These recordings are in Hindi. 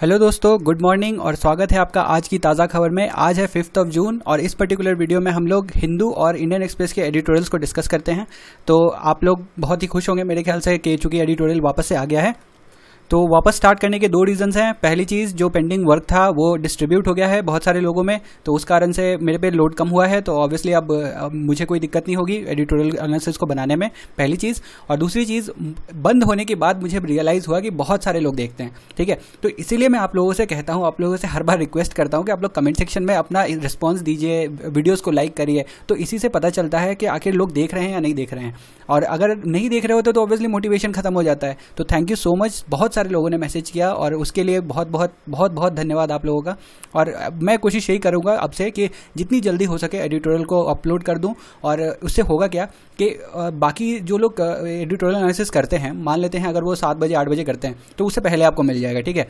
हेलो दोस्तों, गुड मॉर्निंग और स्वागत है आपका आज की ताज़ा खबर में। आज है 5 जून और इस पर्टिकुलर वीडियो में हम लोग हिंदू और इंडियन एक्सप्रेस के एडिटोरियल्स को डिस्कस करते हैं। तो आप लोग बहुत ही खुश होंगे मेरे ख्याल से कि चूँकि एडिटोरियल वापस से आ गया है। तो वापस स्टार्ट करने के 2 रीज़न्स हैं। पहली चीज़, जो पेंडिंग वर्क था वो डिस्ट्रीब्यूट हो गया है बहुत सारे लोगों में, तो उस कारण से मेरे पे लोड कम हुआ है। तो ऑब्वियसली अब मुझे कोई दिक्कत नहीं होगी एडिटोरियल एनालिसिस को बनाने में, पहली चीज़। और दूसरी चीज़, बंद होने के बाद मुझे रियलाइज़ हुआ कि बहुत सारे लोग देखते हैं, ठीक है। तो इसीलिए मैं आप लोगों से कहता हूँ, आप लोगों से हर बार रिक्वेस्ट करता हूँ कि आप लोग कमेंट सेक्शन में अपना रिस्पॉन्स दीजिए, वीडियोज़ को लाइक करिए। तो इसी से पता चलता है कि आखिर लोग देख रहे हैं या नहीं देख रहे हैं। और अगर नहीं देख रहे होते तो ऑब्वियसली मोटिवेशन खत्म हो जाता है। तो थैंक यू सो मच, बहुत सारे लोगों ने मैसेज किया और उसके लिए बहुत बहुत धन्यवाद आप लोगों का। और मैं कोशिश यही करूँगा अब से कि जितनी जल्दी हो सके एडिटोरियल को अपलोड कर दूँ। और उससे होगा क्या कि बाकी जो लोग एडिटोरियल एनालिसिस करते हैं, मान लेते हैं अगर वो 7 बजे 8 बजे करते हैं, तो उससे पहले आपको मिल जाएगा, ठीक है।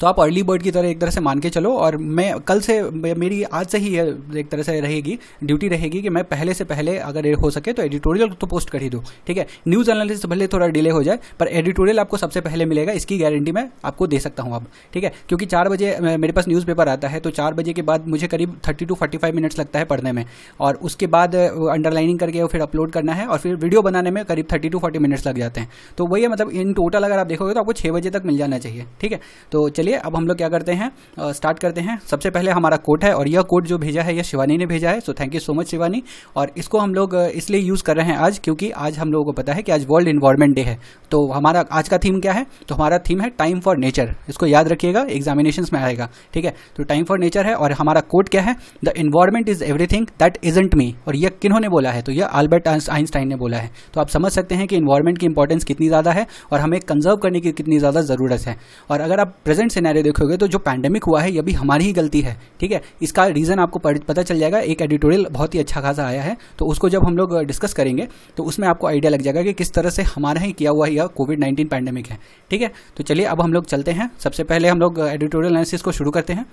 तो आप अर्ली बर्ड की तरह एक तरह से मान के चलो। और मैं कल से, मेरी आज से ही एक तरह से रहेगी ड्यूटी रहेगी कि मैं पहले से पहले अगर हो सके तो एडिटोरियल तो पोस्ट कर ही दूँ, ठीक है। न्यूज़ एनालिसिस भले थोड़ा डिले हो जाए पर एडिटोरियल आपको सबसे पहले मिलेगा, इसकी गारंटी मैं आपको दे सकता हूँ अब, ठीक है। क्योंकि 4 बजे मेरे पास न्यूज़पेपर आता है, तो 4 बजे के बाद मुझे करीब 30 to 45 मिनट्स लगता है पढ़ने में, और उसके बाद अंडरलाइनिंग करके फिर अपलोड करना है, और फिर वीडियो बनाने में करीब 30 to 40 मिनट्स लग जाते हैं। तो वही है, मतलब इन टोटल अगर आप देखोगे तो आपको 6 बजे तक मिल जाना चाहिए, ठीक है। तो चलिए अब हम लोग क्या करते हैं, स्टार्ट करते हैं। सबसे पहले हमारा कोड है, और यह कोड जो भेजा है यह शिवानी ने भेजा है, so thank you so much Shivani. और इसको हम लोग इसलिए यूज़ कर रहे हैं आज क्योंकि आज हम लोगों को पता है कि आज वर्ल्ड एनवायरनमेंट डे है। तो हमारा आज का थीम क्या है? तो हमारा थीम है टाइम फॉर नेचर। इसको याद रखिएगा, एग्जामिनेशंस में आएगा, ठीक है। तो टाइम फॉर नेचर है और हमारा कोड क्या है? The environment is everything that isn't me. और यह किन्होंने बोला है? तो यह अल्बर्ट आइंस्टाइन ने बोला है। तो आप समझ सकते हैं कि एनवायरनमेंट की इंपॉर्टेंस कितनी ज़्यादा है और हमें कंजर्व करने की कितनी ज़्यादा ज़रूरत है। और अगर आप प्रेजेंट सिनेरियो देखोगे तो जो पैंडेमिक हुआ है यह भी हमारी ही गलती है, ठीक है। इसका रीज़न आपको पता चल जाएगा। एक एडिटोरियल बहुत ही अच्छा खासा आया है, तो उसको जब हम लोग डिस्कस करेंगे तो उसमें आपको आइडिया लग जाएगा कि किस तरह से हमारा ही किया हुआ यह कोविड-19 पैंडेमिक है, ठीक है। तो चलिए अब हम लोग चलते हैं। सबसे पहले हम लोग एडिटोरियल एनालिसिस को शुरू करते हैं।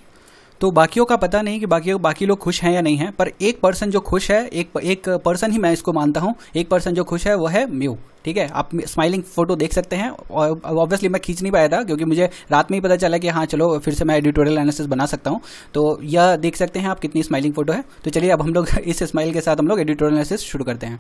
तो बाकियों का पता नहीं कि बाकी लोग खुश हैं या नहीं हैं, पर एक पर्सन जो खुश है, एक पर्सन ही मैं इसको मानता हूँ, एक पर्सन जो खुश है वो है म्यू, ठीक है। आप स्माइलिंग फोटो देख सकते हैं। और ऑब्वियसली मैं खींच नहीं पाया था क्योंकि मुझे रात में ही पता चला कि हाँ चलो फिर से मैं एडिटोरियल एनालिसिस बना सकता हूँ। तो यह देख सकते हैं आप कितनी स्माइलिंग फोटो है। तो चलिए अब हम लोग इस स्माइल के साथ हम लोग एडिटोरियल एनालिसिस शुरू करते हैं।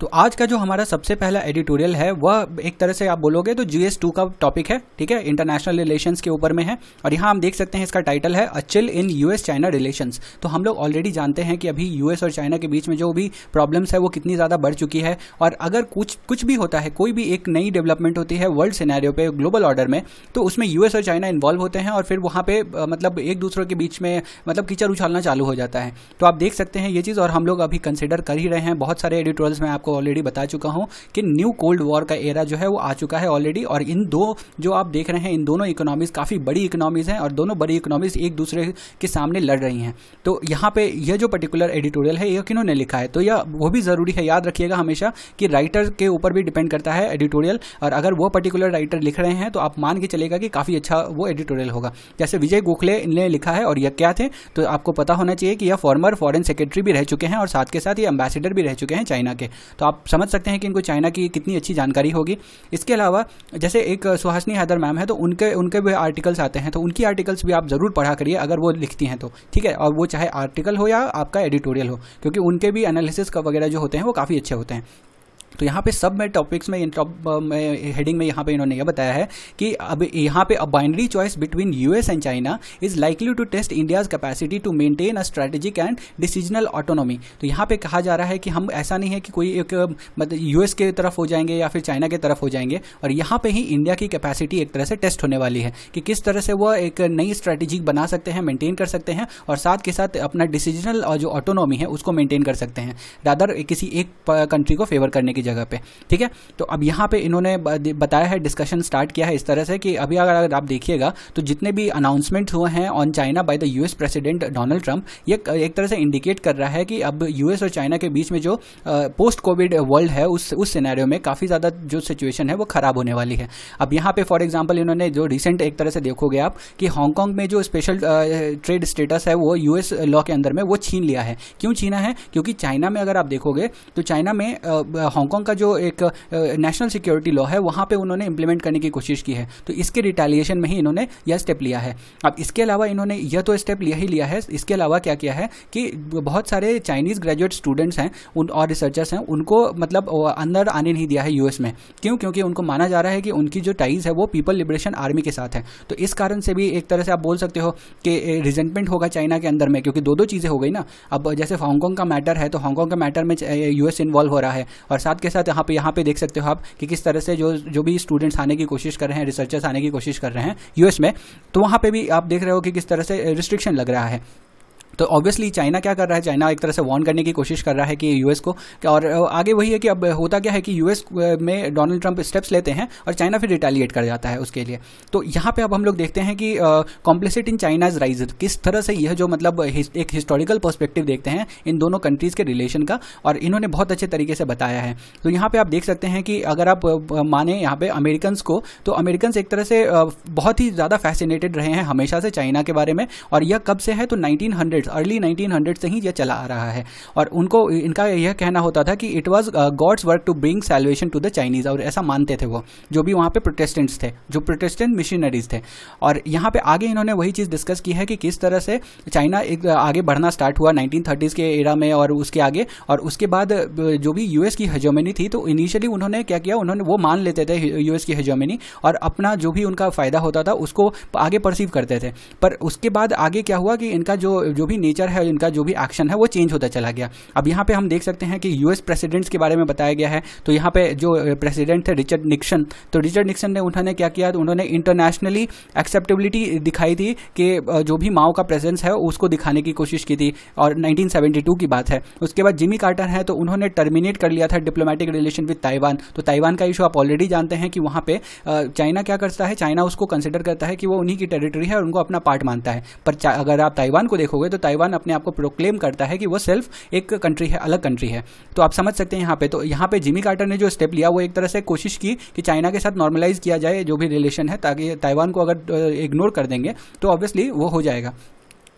तो आज का जो हमारा सबसे पहला एडिटोरियल है वह एक तरह से आप बोलोगे तो GS2 का टॉपिक है, ठीक है। इंटरनेशनल रिलेशंस के ऊपर में है। और यहाँ हम देख सकते हैं इसका टाइटल है a chill in US China relations. तो हम लोग ऑलरेडी जानते हैं कि अभी US और चाइना के बीच में जो भी प्रॉब्लम्स है वो कितनी ज़्यादा बढ़ चुकी है। और अगर कुछ भी होता है, कोई भी एक नई डेवलपमेंट होती है वर्ल्ड सिनेरियो पे, ग्लोबल ऑर्डर में, तो उसमें US और चाइना इन्वॉल्व होते हैं और फिर वहाँ पे मतलब एक दूसरे के बीच में मतलब कीचड़ उछालना चालू हो जाता है। तो आप देख सकते हैं ये चीज़। और हम लोग अभी कंसिडर कर ही रहे हैं, बहुत सारे एडिटोरियल्स में आपको ऑलरेडी बता चुका हूं कि न्यू कोल्ड वॉर का एरा जो है वो आ चुका है ऑलरेडी। और इन दो जो आप देख रहे हैं, इन दोनों इकोनॉमीज काफ़ी बड़ी इकोनॉमीज हैं और दोनों बड़ी इकोनॉमीज एक दूसरे के सामने लड़ रही हैं। तो यहाँ पे यह जो पर्टिकुलर एडिटोरियल है यह किन्होंने लिखा है, तो यह वो भी ज़रूरी है। याद रखिएगा हमेशा कि राइटर के ऊपर भी डिपेंड करता है एडिटोरियल, और अगर वो पर्टिकुलर राइटर लिख रहे हैं तो आप मान के चलेगा कि काफ़ी अच्छा वो एडिटोरियल होगा। जैसे विजय गोखले ने लिखा है, और यह क्या थे तो आपको पता होना चाहिए कि यह फॉर्मर फॉरेन सेक्रेटरी भी रह चुके हैं और साथ के साथ ये एम्बेसडर भी रह चुके हैं चाइना के। तो आप समझ सकते हैं कि इनको चाइना की कितनी अच्छी जानकारी होगी। इसके अलावा जैसे एक सुहासिनी हैदर मैम है, तो उनके भी आर्टिकल्स आते हैं, तो उनकी आर्टिकल्स भी आप ज़रूर पढ़ा करिए अगर वो लिखती हैं तो, ठीक है। और वो चाहे आर्टिकल हो या आपका एडिटोरियल हो, क्योंकि उनके भी एनालिसिस का वगैरह जो होते हैं वो काफ़ी अच्छे होते हैं। तो यहाँ पे सब में टॉपिक्स में हेडिंग में यहाँ पे इन्होंने यह बताया है कि अब यहाँ पे a binary choice between US and China is likely to test India's capacity to maintain a strategic and decisional autonomy. तो यहाँ पे कहा जा रहा है कि हम, ऐसा नहीं है कि कोई एक मतलब US के तरफ हो जाएंगे या फिर चाइना के तरफ हो जाएंगे, और यहाँ पे ही इंडिया की कैपेसिटी एक तरह से टेस्ट होने वाली है कि किस तरह से वह एक नई स्ट्रेटेजी बना सकते हैं, मेनटेन कर सकते हैं, और साथ के साथ अपना डिसीजनल जो ऑटोनॉमी है उसको मेनटेन कर सकते हैं, रादर किसी एक कंट्री को फेवर करने जगह पे, ठीक है। तो अब यहाँ पे इन्होंने बताया है, डिस्कशन स्टार्ट किया है इस तरह से कि अभी अगर आप देखिएगा तो जितने भी अनाउंसमेंट हुए हैं on China by the US president Donald Trump, ये एक तरह से इंडिकेट कर रहा है कि अब US और चाइना के बीच में जो पोस्ट कोविड वर्ल्ड है उस सिनेरियो में काफ़ी ज़्यादा जो सिचुएशन है वो खराब होने वाली है। अब यहाँ पे फॉर एग्जाम्पल इन्होंने जो रिसेंट एक तरह से देखोगे आप कि हांगकॉन्ग में जो स्पेशल ट्रेड स्टेटस है वो US लॉ के अंदर में वो छीन लिया है। क्यों छीना है? क्योंकि चाइना में अगर आप देखोगे तो चाइना में हांगकांग का जो एक नेशनल सिक्योरिटी लॉ है वहाँ पे उन्होंने इंप्लीमेंट करने की कोशिश की है, तो इसके रिटेलिएशन में ही इन्होंने यह स्टेप लिया है। अब इसके अलावा इन्होंने यह तो स्टेप लिया ही लिया है, इसके अलावा क्या किया है कि बहुत सारे चाइनीज़ ग्रेजुएट स्टूडेंट्स हैं और रिसर्चर्स हैं उनको मतलब अंदर आने नहीं दिया है यूएस में। क्यों? क्योंकि उनको माना जा रहा है कि उनकी जो टाइज है वो पीपल लिबरेशन आर्मी के साथ है, तो इस कारण से भी एक तरह से आप बोल सकते हो कि रिजेंटमेंट होगा चाइना के अंदर में, क्योंकि दो चीज़ें हो गई ना। अब जैसे हांगकांग का मैटर है तो हांगकांग के मैटर में यूएस इन्वॉल्व हो रहा है और साथ के साथ यहाँ पे देख सकते हो आप कि किस तरह से जो भी स्टूडेंट्स आने की कोशिश कर रहे हैं, रिसर्चर्स आने की कोशिश कर रहे हैं यूएस में, तो वहाँ पे भी आप देख रहे हो कि किस तरह से रिस्ट्रिक्शन लग रहा है। तो ऑब्वियसली चाइना क्या कर रहा है, चाइना एक तरह से वार्न करने की कोशिश कर रहा है कि यूएस को, और आगे वही है कि अब होता क्या है कि यूएस में डोनाल्ड ट्रंप स्टेप्स लेते हैं और चाइना फिर रिटेलिएट कर जाता है उसके लिए। तो यहाँ पे अब हम लोग देखते हैं कि कॉम्प्लिसिटी इन चाइनाज राइज, किस तरह से यह जो मतलब एक हिस्टोरिकल पर्सपेक्टिव देखते हैं इन दोनों कंट्रीज़ के रिलेशन का, और इन्होंने बहुत अच्छे तरीके से बताया है। तो यहाँ पर आप देख सकते हैं कि अगर आप माने यहाँ पर अमेरिकन को, तो अमेरिकन एक तरह से बहुत ही ज़्यादा फैसिनेटेड रहे हैं हमेशा से चाइना के बारे में, और यह कब से है तो अर्ली 1900 से ही यह चला आ रहा है। और उनको इनका यह कहना होता था कि it was God's work to bring salvation to the Chinese, और ऐसा मानते थे वो जो भी वहाँ पे प्रोटेस्टेंट्स थे, जो प्रोटेस्टेंट मिशनरीज थे। और यहाँ पे आगे इन्होंने वही चीज़ डिस्कस की है कि किस तरह से चाइना एक आगे बढ़ना स्टार्ट हुआ 1930s के एरा में और उसके आगे, और उसके बाद जो भी यूएस की हेजेमनी थी तो इनिशियली उन्होंने क्या किया, उन्होंने वो मान लेते थे यूएस की हेजेमनी और अपना जो भी उनका फायदा होता था उसको आगे परसीव करते थे। पर उसके बाद आगे क्या हुआ कि इनका जो भी नेचर है, इनका जो भी एक्शन है वो चेंज होता चला गया। अब यहाँ पे हम देख सकते हैं कि यूएस प्रेसिडेंट्स के बारे में बताया गया है। तो यहाँ पे जो प्रेसिडेंट थे रिचर्ड निक्सन, तो रिचर्ड निक्सन ने उन्होंने क्या किया, तो उन्होंने इंटरनेशनली एक्सेप्टेबिलिटी दिखाई थी कि जो भी माओ का प्रेजेंस है उसको दिखाने की कोशिश की थी, और 1972 की बात है। उसके बाद जिमी कार्टर हैं, तो उन्होंने टर्मिनेट कर लिया था डिप्लोमेटिक रिलेशन विद ताइवान। तो ताइवान का इशू आप ऑलरेडी जानते हैं कि वहाँ पे चाइना क्या करता है, चाइना उसको कंसिडर करता है कि वो उन्हीं की टेरिटरी है और उनको अपना पार्ट मानता है। पर अगर आप ताइवान को देखोगे तो ताइवान अपने आप को प्रोक्लेम करता है कि वो सेल्फ एक कंट्री है, अलग कंट्री है। तो आप समझ सकते हैं यहाँ पे, तो यहाँ पे जिमी कार्टर ने जो स्टेप लिया वो एक तरह से कोशिश की कि चाइना के साथ नॉर्मलाइज किया जाए जो भी रिलेशन है, ताकि ताइवान को अगर इग्नोर कर देंगे तो ऑब्वियसली वो हो जाएगा।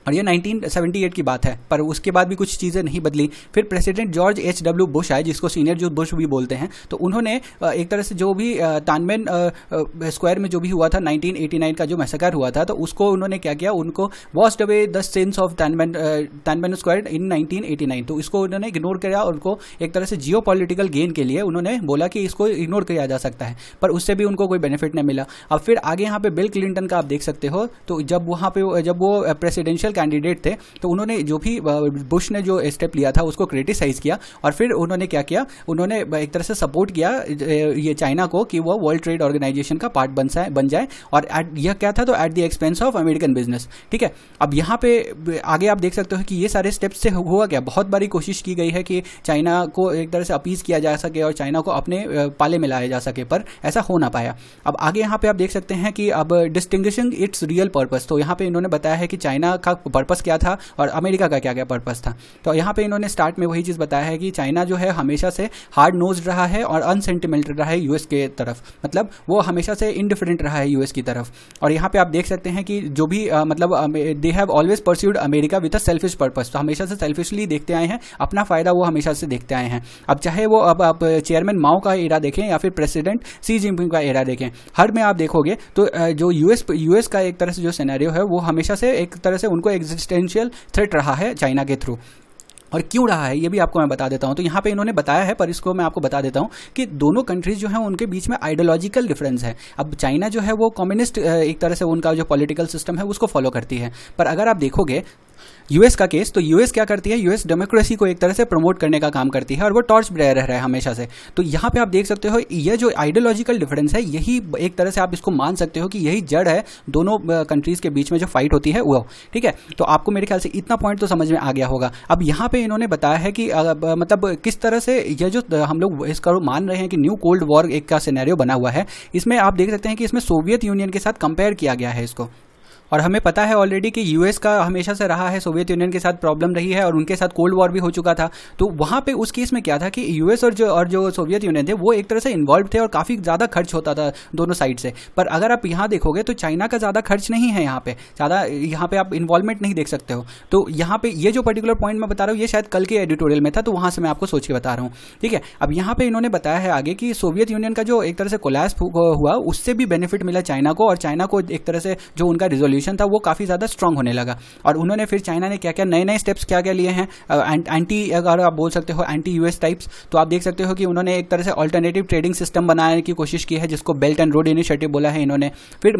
और ये 1978 की बात है, पर उसके बाद भी कुछ चीज़ें नहीं बदली। फिर प्रेसिडेंट जॉर्ज H.W. बुश आए, जिसको सीनियर जो बुश भी बोलते हैं, तो उन्होंने एक तरह से जो भी तानमेन स्क्वायर में जो भी हुआ था 1989 का जो मैसेकर हुआ था, तो उसको उन्होंने क्या किया, उनको washed away the sense of Tiananmen square in 1989। तो इसको उन्होंने इग्नोर किया और उनको एक तरह से जियो पॉलिटिकल गेन के लिए उन्होंने बोला कि इसको इग्नोर किया जा सकता है, पर उससे भी उनको कोई बेनिफिट नहीं मिला। अब फिर आगे यहाँ पर बिल क्लिंटन का आप देख सकते हो, तो जब वो प्रेसिडेंशियल कैंडिडेट थे तो उन्होंने जो भी बुश ने जो स्टेप लिया था उसको क्रिटिसाइज किया, और फिर उन्होंने क्या किया, उन्होंने एक तरह से सपोर्ट किया ये चाइना को कि वो वर्ल्ड ट्रेड ऑर्गेनाइजेशन का पार्ट बन जाए, और यह क्या था तो at the expense of American business. ठीक है, अब यहाँ पे आगे आप देख सकते हो कि ये सारे स्टेप्स से हुआ क्या, बहुत बड़ी कोशिश की गई है कि चाइना को एक तरह से अपीज किया जा सके और चाइना को अपने पाले में लाया जा सके, पर ऐसा हो ना पाया। अब आगे यहाँ पे आप देख सकते हैं कि अब डिस्टिंग्विशिंग इट्स रियल पर्पस, तो यहाँ पे इन्होंने बताया है कि चाइना का पर्पस क्या था और अमेरिका का क्या क्या पर्पस था। तो यहाँ पे इन्होंने स्टार्ट में वही चीज़ बताया है कि चाइना जो है हमेशा से हार्ड नोज रहा है और अनसेंटिमेंटल रहा है यूएस के तरफ, मतलब वो हमेशा से इनडिफरेंट रहा है यूएस की तरफ। और यहाँ पे आप देख सकते हैं कि जो भी मतलब they have always pursued America with a selfish purpose, तो हमेशा से सेल्फिशली देखते आए हैं, अपना फ़ायदा वो हमेशा से देखते आए हैं। अब चाहे वो अब आप चेयरमैन माओ का एरा देखें या फिर प्रेसिडेंट सी जिनपिंग का एरा देखें, हर में आप देखोगे तो जो यूएस का एक तरह से जो सिनेरियो है वो हमेशा से एक तरह से उनको एग्जिस्टेंशियल थ्रेट रहा है चाइना के थ्रू। और क्यों रहा है ये भी आपको मैं बता देता हूँ। तो यहाँ पे इन्होंने बताया है, पर इसको मैं आपको बता देता हूँ कि दोनों कंट्रीज जो हैं उनके बीच में आइडियोलॉजिकल डिफरेंस है। अब चाइना जो है वो कम्युनिस्ट एक तरह से उनका जो पॉलिटिकल सिस्टम है उसको फॉलो करती है, पर अगर आप देखोगे यूएस का केस तो यूएस क्या करती है, यूएस डेमोक्रेसी को एक तरह से प्रमोट करने का काम करती है और वो टॉर्च बेयर रह रहा है हमेशा से। तो यहाँ पे आप देख सकते हो यह जो आइडियोलॉजिकल डिफरेंस है यही एक तरह से आप इसको मान सकते हो कि यही जड़ है दोनों कंट्रीज के बीच में जो फाइट होती है वो। ठीक है, तो आपको मेरे ख्याल से इतना पॉइंट तो समझ में आ गया होगा। अब यहाँ पे इन्होंने बताया है कि मतलब किस तरह से यह जो हम लोग इसका मान रहे हैं कि न्यू कोल्ड वॉर एक का सिनेरियो बना हुआ है, इसमें आप देख सकते हैं कि इसमें सोवियत यूनियन के साथ कंपेयर किया गया है इसको। और हमें पता है ऑलरेडी कि यूएस का हमेशा से रहा है सोवियत यूनियन के साथ प्रॉब्लम रही है और उनके साथ कोल्ड वॉर भी हो चुका था। तो वहाँ पे उस केस में क्या था कि यूएस और जो सोवियत यूनियन थे वो एक तरह से इन्वॉल्व थे और काफ़ी ज़्यादा खर्च होता था दोनों साइड से। पर अगर आप यहाँ देखोगे तो चाइना का ज़्यादा खर्च नहीं है, यहाँ पे आप इन्वॉल्वमेंट नहीं देख सकते हो। तो यहाँ पे ये जो पर्टिकुलर पॉइंट मैं बता रहा हूँ ये शायद कल के एडिटोरियल में था, तो वहाँ से मैं आपको सोच के बता रहा हूँ, ठीक है। अब यहाँ पे इन्होंने बताया है आगे कि सोवियत यूनियन का जो एक तरह से कोलैप्स हुआ उससे भी बेनिफिट मिला चाइना को, और चाइना को एक तरह से जो उनका रिजोल्यूशन था वो काफ़ी ज़्यादा स्ट्रांग होने लगा। और उन्होंने फिर चाइना ने क्या क्या नए नए स्टेप्स क्या क्या लिए हैं, एंटी अगर आप बोल सकते हो एंटी यूएस टाइप्स, तो आप देख सकते हो कि उन्होंने एक तरह से अल्टरनेटिव ट्रेडिंग सिस्टम बनाने की कोशिश की है जिसको बेल्ट एंड रोड इनिशिएटिव बोला है इन्होंने। फिर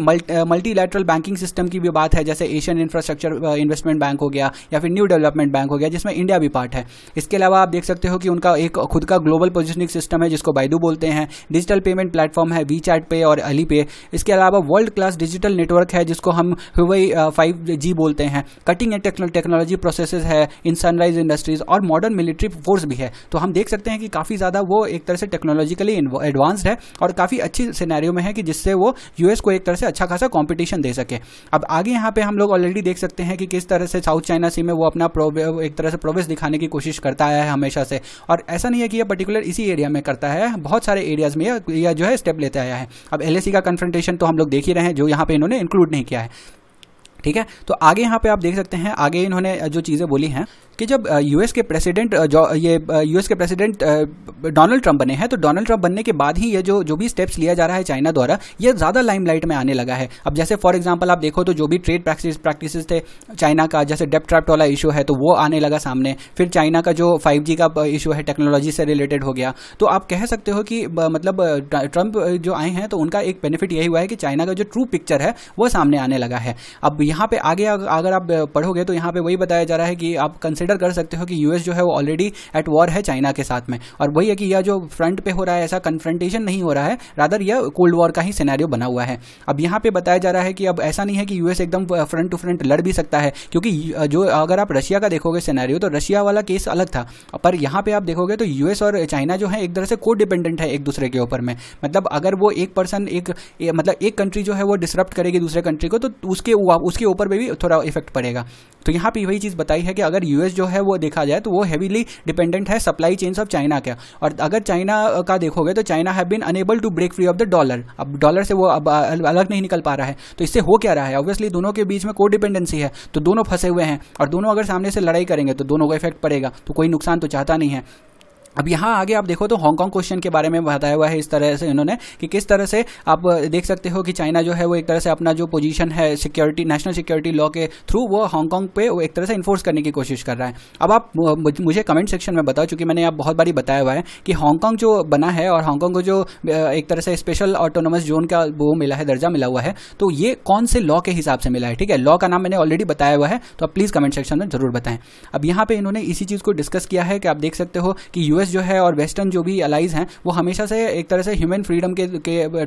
मल्टीलैटरल बैंकिंग सिस्टम की भी बात है, जैसे एशियन इंफ्रास्ट्रक्चर इन्वेस्टमेंट बैंक हो गया या फिर न्यू डेवलपमेंट बैंक हो गया जिसमें इंडिया भी पार्ट है। इसके अलावा आप देख सकते हो कि उनका एक खुद का ग्लोबल पोजिशनिंग सिस्टम है जिसको BeiDou बोलते हैं, डिजिटल पेमेंट प्लेटफॉर्म है WeChat Pay और Alipay। इसके अलावा वर्ल्ड क्लास डिजिटल नेटवर्क है जिसको हम Huawei 5G बोलते हैं, कटिंग एंड टेक्नोलॉजी प्रोसेसेस है इन सनराइज इंडस्ट्रीज, और मॉडर्न मिलिट्री फोर्स भी है। तो हम देख सकते हैं कि काफ़ी ज़्यादा वो एक तरह से टेक्नोलॉजिकली एडवांस्ड है और काफ़ी अच्छी सिनेरियो में है कि जिससे वो यूएस को एक तरह से अच्छा खासा कॉम्पिटिशन दे सके। अब आगे यहाँ पे हम लोग ऑलरेडी देख सकते हैं कि किस तरह से साउथ चाइना सी में वो अपना एक तरह से प्रोग्रेस दिखाने की कोशिश करता आया है हमेशा से, और ऐसा नहीं है कि यह पर्टिकुलर इसी एरिया में करता है, बहुत सारे एरियाज में यह जो है स्टेप लेते आया है। अब LAC का कन्फ्रंटेशन तो हम लोग देख ही रहे हैं जो यहाँ पे इन्होंने इंक्लूड नहीं किया है, ठीक है। तो आगे यहाँ पे आप देख सकते हैं आगे इन्होंने जो चीज़ें बोली हैं कि जब यूएस के प्रेसिडेंट डोनाल्ड ट्रंप बने हैं, तो डोनाल्ड ट्रंप बनने के बाद ही ये जो भी स्टेप्स लिया जा रहा है चाइना द्वारा ये ज़्यादा लाइमलाइट में आने लगा है। अब जैसे फॉर एग्जांपल आप देखो तो जो भी ट्रेड प्रैक्टिसेस थे चाइना का, जैसे डेब्ट ट्रैप वाला इशू है तो वो आने लगा सामने, फिर चाइना का जो 5G का इशू है टेक्नोलॉजी से रिलेटेड हो गया। तो आप कह सकते हो कि मतलब ट्रंप जो आए हैं तो उनका एक बेनिफिट यही हुआ है कि चाइना का जो ट्रू पिक्चर है वो सामने आने लगा है। अब यहाँ पे आगे अगर आप पढ़ोगे तो यहाँ पे वही बताया जा रहा है कि आप कंसिडर कर सकते हो कि यूएस जो है वो ऑलरेडी एट वॉर है चाइना के साथ में, और वही है कि यह जो फ्रंट पे हो रहा है ऐसा कन्फ्रंटेशन नहीं हो रहा है, रादर यह कोल्ड वॉर का ही सिनेरियो बना हुआ है। अब यहाँ पे बताया जा रहा है कि अब ऐसा नहीं है कि यूएस एकदम फ्रंट टू फ्रंट लड़ भी सकता है, क्योंकि जो अगर आप रशिया का देखोगे सिनेरियो तो रशिया वाला केस अलग था, पर यहाँ पे आप देखोगे तो यूएस और चाइना जो है एक तरह से को डिपेंडेंट है एक दूसरे के ऊपर में। मतलब अगर वो एक पर्सन एक मतलब एक कंट्री जो है वो डिसरप्ट करेगी दूसरे कंट्री को तो उसके ऊपर भी थोड़ा इफेक्ट पड़ेगा। तो यहाँ पे वही चीज़ बताई है कि अगर यूएस जो है वो देखा जाए तो वो हेवीली डिपेंडेंट है सप्लाई चेन्स ऑफ चाइना का, और अगर चाइना का देखोगे तो China have been enable to break free of the dollar. अब डॉलर से वो अब अलग नहीं निकल पा रहा है, तो इससे हो क्या रहा है, ऑब्वियसली दोनों के बीच में को डिपेंडेंसी है, तो दोनों फंसे हुए हैं और दोनों अगर सामने से लड़ाई करेंगे तो दोनों को इफेक्ट पड़ेगा, तो कोई नुकसान तो चाहता नहीं है। अब यहाँ आगे आप देखो तो हांगकांग क्वेश्चन के बारे में बताया हुआ है इस तरह से इन्होंने कि किस तरह से आप देख सकते हो कि चाइना जो है वो एक तरह से अपना जो पोजीशन है सिक्योरिटी नेशनल सिक्योरिटी लॉ के थ्रू वो हांगकांग पे वो एक तरह से इन्फोर्स करने की कोशिश कर रहा है। अब आप मुझे कमेंट सेक्शन में बताओ, चूंकि मैंने आप बहुत बारी बताया हुआ है कि हांगकांग जो बना है और हांगकांग को जो एक तरह से स्पेशल ऑटोनोमस जोन का वो मिला है दर्जा मिला हुआ है, तो ये कौन से लॉ के हिसाब से मिला है, ठीक है। लॉ का नाम मैंने ऑलरेडी बताया हुआ है, तो आप प्लीज़ कमेंट सेक्शन में जरूर बताएं। अब यहाँ पर इन्होंने इसी चीज़ को डिस्कस किया है कि आप देख सकते हो कि यूएस जो है और वेस्टर्न जो भी अलाइज हैं वो हमेशा से एक तरह से ह्यूमन फ्रीडम के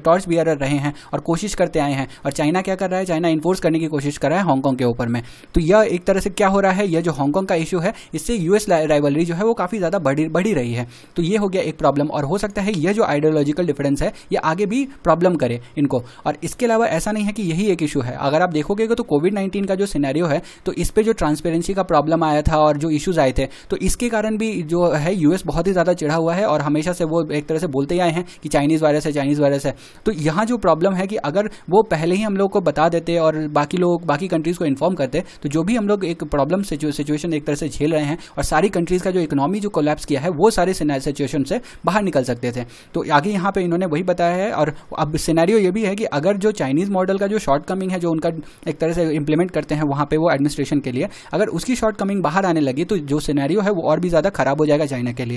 टॉर्च बियरर रहे हैं और कोशिश करते आए हैं, और चाइना क्या कर रहा है, चाइना इन्फोर्स करने की कोशिश कर रहा है हांगकांग के ऊपर में। तो यह एक तरह से क्या हो रहा है, यह जो हांगकांग का इशू है इससे यूएस राइवलरी जो है वो काफ़ी ज़्यादा बढ़ी रही है। तो ये हो गया एक प्रॉब्लम, और हो सकता है यह जो आइडियोलॉजिकल डिफरेंस है ये आगे भी प्रॉब्लम करे इनको। और इसके अलावा ऐसा नहीं है कि यही एक इशू है, अगर आप देखोगे तो कोविड-19 का जो सिनेरियो है तो इस पर जो ट्रांसपेरेंसी का प्रॉब्लम आया था और जो इशूज़ आए थे तो इसके कारण भी जो है यूएस बहुत ही ज़्यादा चिढ़ा हुआ है और हमेशा से वो एक तरह से बोलते ही आए हैं कि चाइनीज़ वायरस है। तो यहाँ जो प्रॉब्लम है कि अगर वो पहले ही हम लोग को बता देते और बाकी कंट्रीज़ को इन्फॉर्म करते तो जो भी हम लोग एक प्रॉब्लम सिचुएशन एक तरह से झेल रहे हैं और सारी कंट्रीज़ का जो इकोनॉमी जो कोलैप्स किया है वो सारे सिचुएशन से बाहर निकल सकते थे। तो आगे यहाँ पर इन्होंने वही बताया है। और अब सिनेरियो ये भी है कि अगर जो चाइनीज़ मॉडल का जो शॉर्टकमिंग है जो उनका एक तरह से इम्प्लीमेंट करते हैं वहाँ पर वो एडमिनिस्ट्रेशन के लिए, अगर उसकी शॉर्टकमिंग बाहर आने लगी तो जो सिनेरियो है वो और भी ज़्यादा खराब हो जाएगा चाइना के लिए।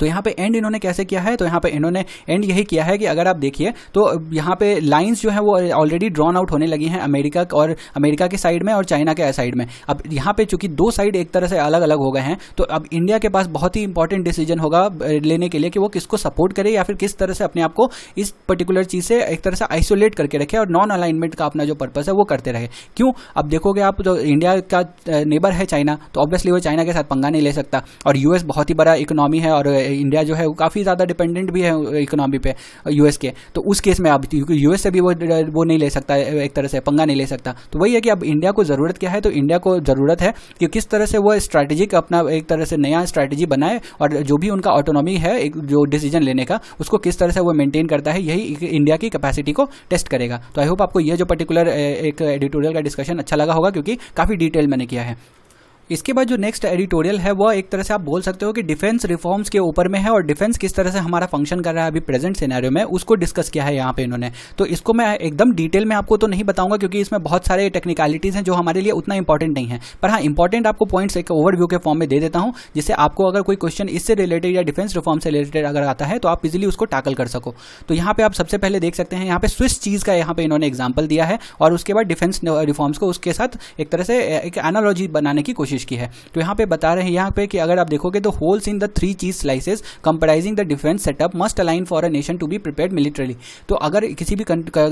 तो यहाँ पे एंड इन्होंने कैसे किया है, तो यहाँ पे इन्होंने एंड यही किया है कि अगर आप देखिए तो यहाँ पे लाइंस जो है वो ऑलरेडी ड्रॉन आउट होने लगी हैं अमेरिका के साइड में और चाइना के साइड में। अब यहाँ पे चूंकि दो साइड एक तरह से अलग अलग हो गए हैं तो अब इंडिया के पास बहुत ही इंपॉर्टेंट डिसीजन होगा लेने के लिए कि वो किसको सपोर्ट करे या फिर किस तरह से अपने आप को इस पर्टिकुलर चीज़ से एक तरह से आइसोलेट करके रखे और नॉन अलाइनमेंट का अपना जो पर्पस है वो करते रहे। क्यों, अब देखोगे आप जो इंडिया का नेबर है चाइना, तो ऑब्वियसली वो चाइना के साथ पंगा नहीं ले सकता और यूएस बहुत ही बड़ा इकोनॉमी है और इंडिया जो है वो काफ़ी ज़्यादा डिपेंडेंट भी है इकोनॉमी पे यूएस के, तो उस केस में आप क्योंकि यूएस से भी वो नहीं ले सकता, एक तरह से पंगा नहीं ले सकता। तो वही है कि अब इंडिया को ज़रूरत क्या है, तो इंडिया को ज़रूरत है कि किस तरह से वो स्ट्रैटेजिक अपना एक तरह से नया स्ट्रैटेजी बनाए और जो भी उनका ऑटोनॉमी है जो डिसीजन लेने का उसको किस तरह से वो मेंटेन करता है, यही इंडिया की कैपेसिटी को टेस्ट करेगा। तो आई होप आपको यह जो पर्टिकुलर एक एडिटोरियल का डिस्कशन अच्छा लगा होगा क्योंकि काफ़ी डिटेल मैंने किया है। इसके बाद जो नेक्स्ट एडिटोरियल है वो एक तरह से आप बोल सकते हो कि डिफेंस रिफॉर्म्स के ऊपर में है और डिफेंस किस तरह से हमारा फंक्शन कर रहा है अभी प्रेजेंट सिनेरियो में, उसको डिस्कस किया है यहाँ पे इन्होंने। तो इसको मैं एकदम डिटेल में आपको तो नहीं बताऊंगा क्योंकि इसमें बहुत सारे टेक्निकलिटीज़ हैं जो हमारे लिए उतना इंपॉर्टेंट नहीं है, पर हाँ इंपॉर्टेंट आपको पॉइंट्स एक ओवरव्यू के फॉर्म में दे देता हूँ जिससे आपको अगर कोई क्वेश्चन इससे रिलेटेड या डिफेंस रिफॉर्म से रिलेटेड अगर आता है तो आप इजिली उसको टैकल कर सको। तो यहाँ पे आप सबसे पहले देख सकते हैं यहाँ पे स्विस चीज़ का यहाँ पे इन्होंने एग्जाम्पल दिया है और उसके बाद डिफेंस रिफॉर्म्स को उसके साथ एक तरह से एक एनालॉजी बनाने की की है। तो यहाँ पे बता रहे हैं यहाँ पे कि अगर आप देखोगे तो holes in the three cheese slices comprising the defence setup must align for a nation to be prepared militarily. तो अगर किसी भी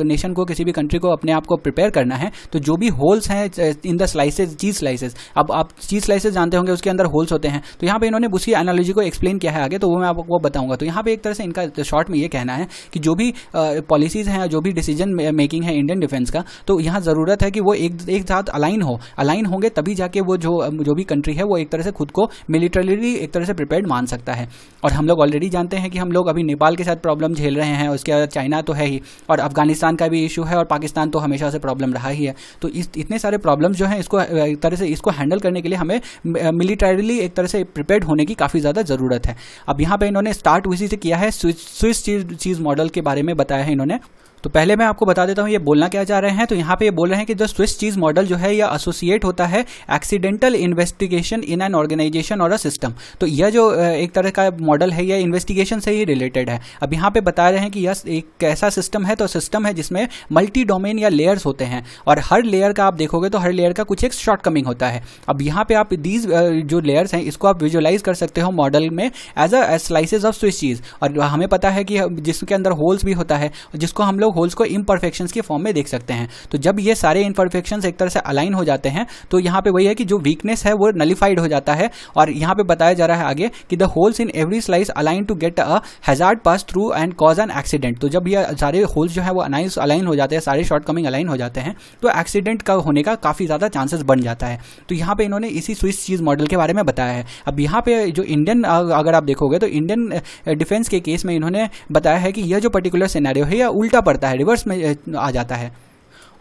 नेशन को, किसी भी कंट्री को अपने आप को प्रिपेयर करना है तो जो भी होल्स हैं in the slices, cheese slices, अब आप चीज स्लाइसेस जानते होंगे उसके अंदर होल्स होते हैं, तो यहाँ पे इन्होंने उसकी एनालॉजी को एक्सप्लेन किया है आगे, तो वो मैं आपको बताऊंगा। तो यहाँ पे एक तरह से इनका शॉर्ट में ये कहना है कि जो भी पॉलिसीज हैं, जो भी डिसीजन मेकिंग है इंडियन डिफेंस का, तो यहाँ जरूरत है कि वो एक साथ अलाइन होंगे तभी जाके वो जो भी कंट्री है वो एक तरह से खुद को मिलिटरीली एक तरह से प्रिपेयर्ड मान सकता है। और हम लोग ऑलरेडी जानते हैं कि हम लोग अभी नेपाल के साथ प्रॉब्लम झेल रहे हैं, उसके बाद चाइना तो है ही और अफगानिस्तान का भी इशू है और पाकिस्तान तो हमेशा से प्रॉब्लम रहा ही है। तो इतने सारे प्रॉब्लम्स जो हैं इसको एक तरह से इसको हैंडल करने के लिए हमें मिलिटरीली एक तरह से प्रिपेयर्ड होने की काफ़ी ज़्यादा ज़रूरत है। अब यहाँ पर इन्होंने स्टार्ट उसी से किया है, स्विस चीज़ मॉडल के बारे में बताया है इन्होंने। तो पहले मैं आपको बता देता हूँ ये बोलना क्या चाह रहे हैं। तो यहाँ पे ये बोल रहे हैं कि जो स्विस चीज़ मॉडल जो है यह एसोसिएट होता है accidental investigation in an organization और अ सिस्टम। तो यह जो एक तरह का मॉडल है यह इन्वेस्टिगेशन से ही रिलेटेड है। अब यहाँ पे बता रहे हैं कि यह एक ऐसा सिस्टम है, तो सिस्टम है जिसमें मल्टी डोमेन या लेयर्स होते हैं और हर लेयर का आप देखोगे तो हर लेयर का कुछ एक शॉर्टकमिंग होता है। अब यहाँ पे आप दीज जो लेयर्स हैं इसको आप विजुअलाइज कर सकते हो मॉडल में as a slices of Swiss cheese. और हमें पता है कि जिसके अंदर होल्स भी होता है जिसको हम लोग होल्स को इम्परफेक्शंस के फॉर्म में देख सकते हैं। तो जब ये सारे इम्परफेक्शंस एक तरह से अलाइन हो जाते हैं तो यहाँ पे वही है कि जो वीकनेस है वो नलिफाइड हो जाता है। और यहाँ पे बताया जा रहा है आगे कि the holes in every slice align to get a hazard pass through and cause an accident. तो जब ये सारे होल्स जो है वो अलाइन हो जाते हैं, सारे शॉर्टकमिंग अलाइन हो जाते हैं, तो एक्सीडेंट का होने का काफ़ी ज़्यादा चांसेस बन जाता है। तो यहाँ पर इन्होंने इसी स्विस चीज़ मॉडल के बारे में बताया है। अब यहाँ पर जो इंडियन अगर आप देखोगे तो इंडियन डिफेंस के केस में इन्होंने बताया है कि यह जो पर्टिकुलर सिनेरियो है यह उल्टा पड़ता है, रिवर्स में आ जाता है।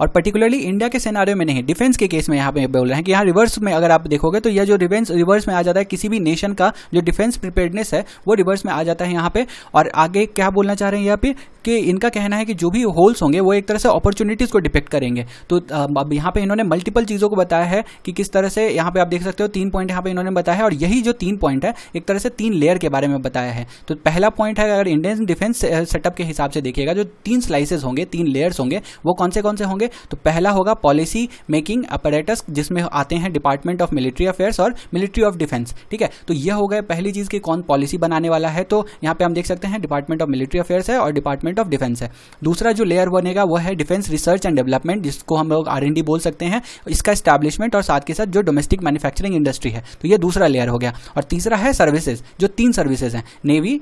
और पर्टिकुलरली इंडिया के सिनेरियो में नहीं, डिफेंस के केस में यहाँ पे बोल रहे हैं कि यहाँ रिवर्स में अगर आप देखोगे तो यह जो रिवर्स में आ जाता है, किसी भी नेशन का जो डिफेंस प्रिपेयर्डनेस है वो रिवर्स में आ जाता है यहाँ पे। और आगे क्या बोलना चाह रहे हैं यहाँ पे कि इनका कहना है कि जो भी होल्स होंगे वो एक तरह से अपॉर्चुनिटीज़ को डिपेक्ट करेंगे। तो अब यहाँ पे इन्होंने मल्टीपल चीज़ों को बताया है कि किस तरह से यहाँ पे आप देख सकते हो 3 पॉइंट यहाँ पे इन्होंने बताया है। और यही जो 3 पॉइंट है एक तरह से 3 लेयर के बारे में बताया है। तो पहला पॉइंट है अगर इंडियन डिफेंस सेटअप के हिसाब से देखिएगा जो 3 स्लाइसेज होंगे, 3 लेयर्स होंगे, वो कौन से होंगे। तो पहला होगा पॉलिसी मेकिंग अपरेटस जिसमें आते हैं डिपार्टमेंट ऑफ मिलिट्री अफेयर्स और मिलिट्री ऑफ डिफेंस, ठीक है। तो यह हो गया पहली चीज़ कि कौन पॉलिसी बनाने वाला है। तो यहाँ पे हम देख सकते हैं डिपार्टमेंट ऑफ मिलिट्री अफेयर्स है और डिपार्टमेंट ऑफ डिफेंस है। दूसरा जो लेयर बनेगा वह है डिफेंस रिसर्च एंड डेवलपमेंट जिसको हम लोग R&D बोल सकते हैं, इसका एस्टैब्लिशमेंट और साथ के साथ जो डोमेस्टिक मैन्युफैक्चरिंग इंडस्ट्री है, तो यह दूसरा लेयर हो गया। और तीसरा है सर्विसेज, जो 3 सर्विसेज हैं, नेवी,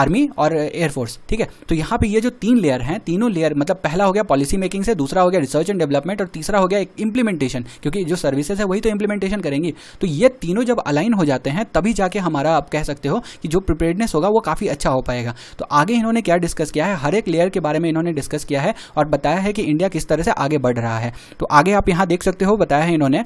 आर्मी और एयरफोर्स, ठीक है। तो यहाँ पे ये जो 3 लेयर हैं, तीनों लेयर मतलब पहला हो गया पॉलिसी मेकिंग से, दूसरा हो गया रिसर्च एंड डेवलपमेंट और तीसरा हो गया एक इंप्लीमेंटेशन, क्योंकि जो सर्विसेज है वही तो इंप्लीमेंटेशन करेंगी। तो ये तीनों जब अलाइन हो जाते हैं तभी जाके हमारा आप कह सकते हो कि जो प्रिपेयर्डनेस होगा वो काफ़ी अच्छा हो पाएगा। तो आगे इन्होंने क्या डिस्कस किया है, हर एक लेयर के बारे में इन्होंने डिस्कस किया है और बताया है कि इंडिया किस तरह से आगे बढ़ रहा है। तो आगे आप यहाँ देख सकते हो बताया है इन्होंने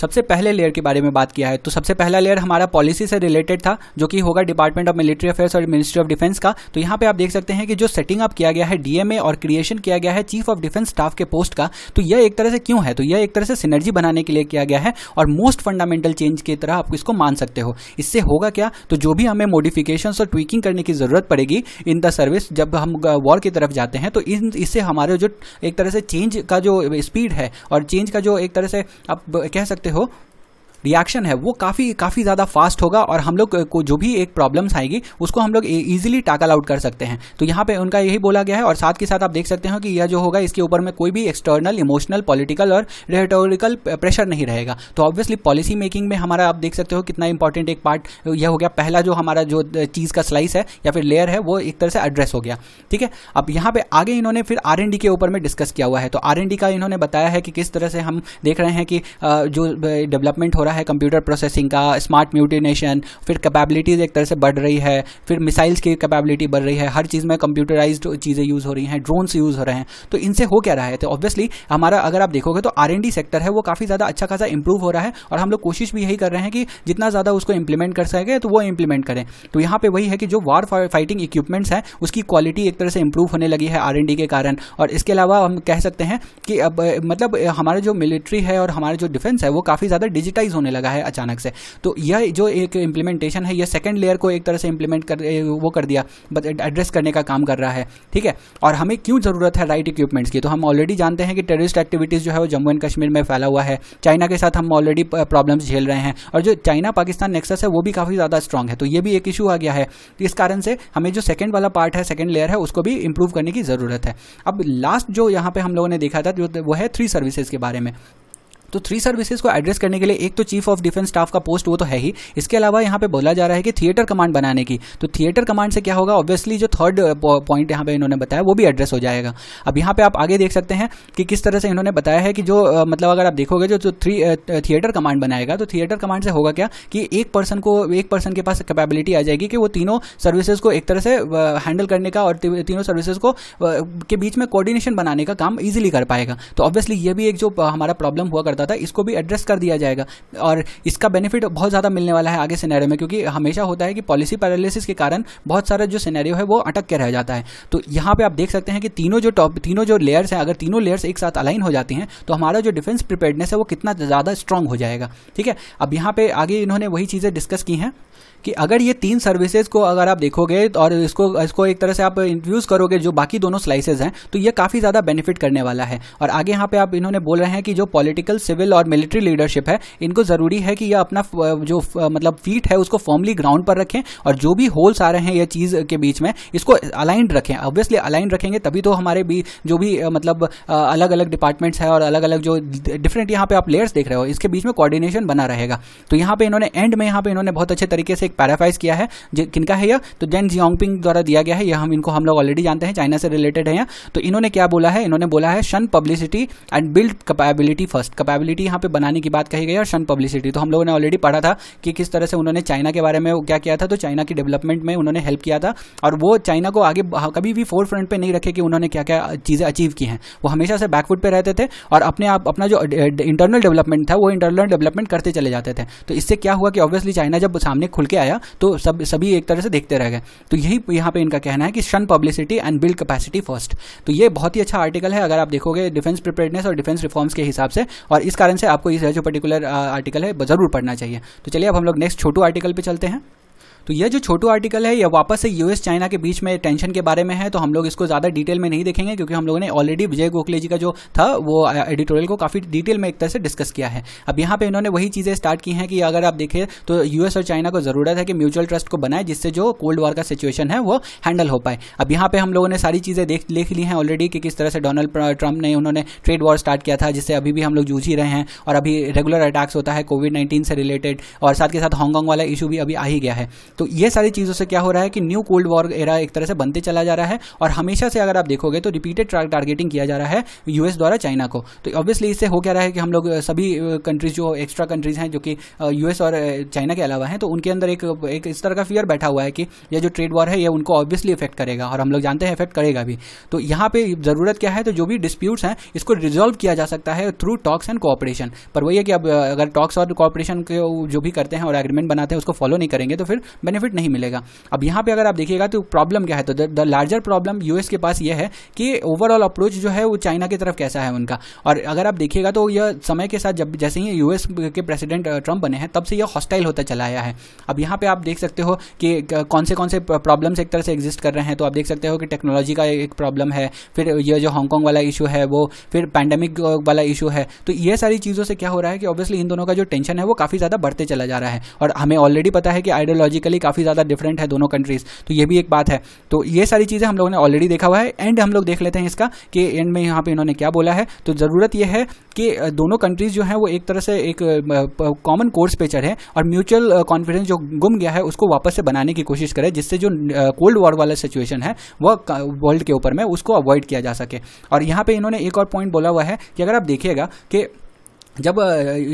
सबसे पहले लेयर के बारे में बात किया है। तो सबसे पहला लेयर हमारा पॉलिसी से रिलेटेड था जो कि होगा डिपार्टमेंट ऑफ मिलिट्री अफेयर्स और मिनिस्ट्री ऑफ डिफेंस का। तो यहाँ पे आप देख सकते हैं कि जो सेटिंग अप किया गया है डीएमए और क्रिएशन किया गया है चीफ ऑफ डिफेंस स्टाफ के पोस्ट का, तो यह एक तरह से क्यों है, तो यह एक तरह से सिनर्जी बनाने के लिए किया गया है और मोस्ट फंडामेंटल चेंज की तरह आप इसको मान सकते हो। इससे होगा क्या, तो जो भी हमें मॉडिफिकेशंस और ट्वीकिंग करने की जरूरत पड़ेगी इन द सर्विस जब हम वॉर की तरफ जाते हैं, तो इससे हमारे जो एक तरह से चेंज का जो स्पीड है और चेंज का जो एक तरह से आप कह सकते हो रिएक्शन है वो काफ़ी ज़्यादा फास्ट होगा और हम लोग को जो भी एक प्रॉब्लम्स आएगी उसको हम लोग ईजिली टैकल आउट कर सकते हैं। तो यहाँ पे उनका यही बोला गया है और साथ के साथ आप देख सकते हो कि यह जो होगा इसके ऊपर में कोई भी एक्सटर्नल, इमोशनल, पॉलिटिकल और रेटोरिकल प्रेशर नहीं रहेगा। तो ऑब्वियसली पॉलिसी मेकिंग में हमारा आप देख सकते हो कितना इंपॉर्टेंट एक पार्ट यह हो गया, पहला जो हमारा जो चीज़ का स्लाइस है या फिर लेयर है वो एक तरह से एड्रेस हो गया। ठीक है, अब यहाँ पे आगे इन्होंने फिर R&D के ऊपर में डिस्कस किया हुआ है। तो R&D का इन्होंने बताया है कि किस तरह से हम देख रहे हैं कि जो डेवलपमेंट हो रहा है कंप्यूटर प्रोसेसिंग का, स्मार्ट म्यूटिनेशन, फिर कैपेबिलिटीज एक तरह से बढ़ रही है, फिर मिसाइल्स की कैपेबिलिटी बढ़ रही है, हर चीज़ में कंप्यूटराइज्ड चीज़ें यूज़ हो रही हैं, ड्रोन्स यूज़ हो रहे हैं। तो इनसे हो क्या रहा है? तो ऑब्वियसली हमारा अगर आप देखोगे तो R&D सेक्टर है वो काफ़ी ज़्यादा अच्छा खासा इंप्रूव हो रहा है और हम लोग कोशिश भी यही कर रहे हैं कि जितना ज़्यादा उसको इंप्लीमेंट कर सके तो वो इंप्लीमेंट करें। तो यहाँ पे वही है कि जो वॉर फाइटिंग इक्विपमेंट्स हैं उसकी क्वालिटी एक तरह से इंप्रूव होने लगी है R&D के कारण। और इसके अलावा हम कह सकते हैं कि अब मतलब हमारा जो मिलिट्री है और हमारा जो डिफेंस है वो काफ़ी ज़्यादा डिजिटाइज होने लगा है अचानक से। तो यह जो एक इंप्लीमेंटेशन है यह सेकेंड लेयर को एक तरह से इंप्लीमेंट कर वो कर दिया, एड्रेस करने का काम कर रहा है। ठीक है, और हमें क्यों ज़रूरत है राइट इक्विपमेंट्स की? तो हम ऑलरेडी जानते हैं कि टेररिस्ट एक्टिविटीज़ जो है वो जम्मू एंड कश्मीर में फैला हुआ है, चाइना के साथ हम ऑलरेडी प्रॉब्लम्स झेल रहे हैं और जो चाइना पाकिस्तान नेक्सस है वो भी काफ़ी ज़्यादा स्ट्रांग है। तो ये भी एक इशू आ गया है। इस कारण से हमें जो सेकंड वाला पार्ट है, सेकंड लेयर है, उसको भी इंप्रूव करने की ज़रूरत है। अब लास्ट जो यहाँ पे हम लोगों ने देखा था जो वो है 3 सर्विसेज के बारे में। तो 3 सर्विसेज को एड्रेस करने के लिए एक तो चीफ ऑफ डिफेंस स्टाफ का पोस्ट वो तो है ही, इसके अलावा यहाँ पे बोला जा रहा है कि थिएटर कमांड बनाने की। तो थिएटर कमांड से क्या होगा? ऑब्वियसली जो थर्ड पॉइंट यहाँ पे इन्होंने बताया वो भी एड्रेस हो जाएगा। अब यहाँ पे आप आगे देख सकते हैं कि किस तरह से इन्होंने बताया है कि जो मतलब अगर आप देखोगे जो थिएटर कमांड बनाएगा तो थिएटर कमांड से होगा क्या कि एक पर्सन के पास कैपेबिलिटी आ जाएगी कि वो तीनों सर्विसेज को एक तरह से हैंडल करने का और तीनों सर्विसेज को के बीच में कोऑर्डिनेशन बनाने का काम ईजिली कर पाएगा। तो ऑब्वियसली ये भी एक जो हमारा प्रॉब्लम हुआ था इसको भी एड्रेस कर दिया जाएगा और इसका बेनिफिट बहुत ज़्यादा मिलने वाला है आगे सिनेरियो में, क्योंकि हमेशा होता है कि पॉलिसी पैरालिसिस के कारण बहुत सारा जो सिनेरियो है वो अटक के रह जाता है। तो यहाँ पे आप देख सकते हैं कि तीनों जो लेयर्स हैं, अगर तीनों लेयर्स एक साथ अलाइन हो जाती हैं तो हमारा जो डिफेंस प्रिपेयर्डनेस है वो कितना ज़्यादा स्ट्रांग हो जाएगा। ठीक है, अब यहाँ पे आगे इन्होंने वही चीज़ें डिस्कस की हैं कि अगर ये 3 सर्विसेज को अगर आप देखोगे और इसको एक तरह से आप इंट्रोड्यूस करोगे जो बाकी दोनों स्लाइसेज हैं तो ये काफ़ी ज़्यादा बेनिफिट करने वाला है। और आगे यहाँ पे आप इन्होंने बोल रहे हैं कि जो पॉलिटिकल, सिविल और मिलिट्री लीडरशिप है इनको ज़रूरी है कि यह अपना जो मतलब फीट है उसको फॉर्मली ग्राउंड पर रखें और जो भी होल्स आ रहे हैं यह चीज़ के बीच में इसको अलाइंड रखें। ऑब्वियसली अलाइंड रखेंगे तभी तो हमारे भी जो भी मतलब अलग अलग डिपार्टमेंट्स हैं और अलग अलग जो डिफरेंट यहाँ पे आप लेयर्स देख रहे हो इसके बीच में कोऑर्डिनेशन बना रहेगा। तो यहाँ पे इन्होंने एंड में यहाँ पे इन्होंने बहुत अच्छे तरीके से पैराफ्राइज किया है। किनका है यह? तो जेंग जियोंगपिंग द्वारा दिया गया है। यह हम लोग ऑलरेडी जानते हैं, चाइना से रिलेटेड है। तो इन्होंने क्या बोला है? इन्होंने बोला है shun publicity and build capability first. Capability यहाँ पे बनाने की बात कही गई और शन पब्लिसिटी तो हम लोगों ने ऑलरेडी पढ़ा था कि किस तरह से उन्होंने चाइना के बारे में क्या किया था। तो चाइना की डेवलपमेंट में उन्होंने हेल्प किया था और वो चाइना को आगे कभी भी फोर फ्रंट पर नहीं रखे कि उन्होंने क्या क्या चीज़ें अचीव की हैं। वो हमेशा से बैकफुट पर रहते थे और अपना जो इंटरनल डेवलपमेंट था वो इंटरनल डेवलपमेंट करते चले जाते थे। तो इससे क्या हुआ कि ऑब्वियसली चाइना जब सामने खुल के आया तो सभी एक तरह से देखते रह गए। तो यही यहाँ पे इनका कहना है कि shun publicity and build capacity first. तो ये बहुत ही अच्छा आर्टिकल है अगर आप देखोगे डिफेंस प्रिपेयर्डनेस और डिफेंस रिफॉर्म्स के हिसाब से, और इस कारण से आपको इस जो पर्टिकुलर आर्टिकल है जरूर पढ़ना चाहिए। तो चलिए अब हम लोग नेक्स्ट छोटू आर्टिकल पे चलते हैं। तो यह जो छोटू आर्टिकल है यह वापस से यूएस चाइना के बीच में टेंशन के बारे में है। तो हम लोग इसको ज़्यादा डिटेल में नहीं देखेंगे क्योंकि हम लोगों ने ऑलरेडी विजय गोखले जी का जो था वो एडिटोरियल को काफ़ी डिटेल में एक तरह से डिस्कस किया है। अब यहाँ पे इन्होंने वही चीज़ें स्टार्ट की हैं कि अगर आप देखें तो यूएस और चाइना को ज़रूरत है कि म्यूचुअल ट्रस्ट को बनाए जिससे जो कोल्ड वॉर का सिचुएशन है वो हैंडल हो पाए। अब यहाँ पर हम लोगों ने सारी चीज़ें देख ली हैं ऑलरेडी कि किस तरह से डोनाल्ड ट्रंप ने उन्होंने ट्रेड वॉर स्टार्ट किया था जिससे अभी भी हम लोग जूझ ही रहे हैं और अभी रेगुलर अटैक्स होता है कोविड-19 से रिलेटेड और साथ के साथ हांगकांग वाला इशू भी अभी आ ही गया है। तो ये सारी चीज़ों से क्या हो रहा है कि न्यू कोल्ड वॉर एरा एक तरह से बनते चला जा रहा है और हमेशा से अगर आप देखोगे तो रिपीटेड टारगेटिंग किया जा रहा है यूएस द्वारा चाइना को। तो ऑब्वियसली इससे हो क्या रहा है कि हम लोग सभी कंट्रीज जो एक्स्ट्रा कंट्रीज हैं जो कि यूएस और चाइना के अलावा हैं तो उनके अंदर एक इस तरह का फियर बैठा हुआ है कि यह जो ट्रेड वॉर है यह उनको ऑब्वियसली इफेक्ट करेगा और हम लोग जानते हैं इफेक्ट करेगा भी। तो यहाँ पर ज़रूरत क्या है? तो जो भी डिस्प्यूट्स हैं इसको रिजॉल्व किया जा सकता है थ्रू टॉक्स एंड कोऑपरेशन। पर वही है कि अब अगर टॉक्स और कोऑपरेशन जो भी करते हैं और एग्रीमेंट बनाते हैं उसको फॉलो नहीं करेंगे तो फिर बेनिफिट नहीं मिलेगा। अब यहाँ पे अगर आप देखिएगा तो प्रॉब्लम क्या है, तो द लार्जर प्रॉब्लम यूएस के पास यह है कि ओवरऑल अप्रोच जो है वो चाइना की तरफ कैसा है उनका। और अगर आप देखिएगा तो यह समय के साथ जब जैसे ही यूएस के प्रेसिडेंट ट्रम्प बने हैं तब से यह हॉस्टाइल होता चला आया है। अब यहाँ पे आप देख सकते हो कि कौन से प्रॉब्लम्स एक तरह से एग्जिस्ट कर रहे हैं, तो आप देख सकते हो कि टेक्नोलॉजी का एक प्रॉब्लम है, फिर यह जो हांगकॉन्ग वाला इशू है वो, फिर पैंडेमिक वाला इशू है। तो ये सारी चीज़ों से क्या हो रहा है कि ऑब्वियसली इन दोनों का जो टेंशन है वो काफ़ी ज़्यादा बढ़ते चला जा रहा है, और हमें ऑलरेडी पता है कि आइडियोलॉजिकली काफ़ी ज़्यादा डिफरेंट है दोनों कंट्रीज़, तो ये भी एक बात है। तो ये सारी चीज़ें हम लोगों ने ऑलरेडी देखा हुआ है। एंड हम लोग देख लेते हैं इसका कि एंड में यहाँ पर इन्होंने क्या बोला है। तो ज़रूरत यह है कि दोनों कंट्रीज़ जो हैं वो एक तरह से एक कॉमन कोर्स पे चढ़े और म्यूचुअल कॉन्फिडेंस जो गुम गया है उसको वापस से बनाने की कोशिश करें, जिससे जो कोल्ड वॉर वाला सिचुएशन है वह वर्ल्ड के ऊपर में उसको अवॉइड किया जा सके। और यहाँ पे इन्होंने एक और पॉइंट बोला हुआ है कि अगर आप देखिएगा कि जब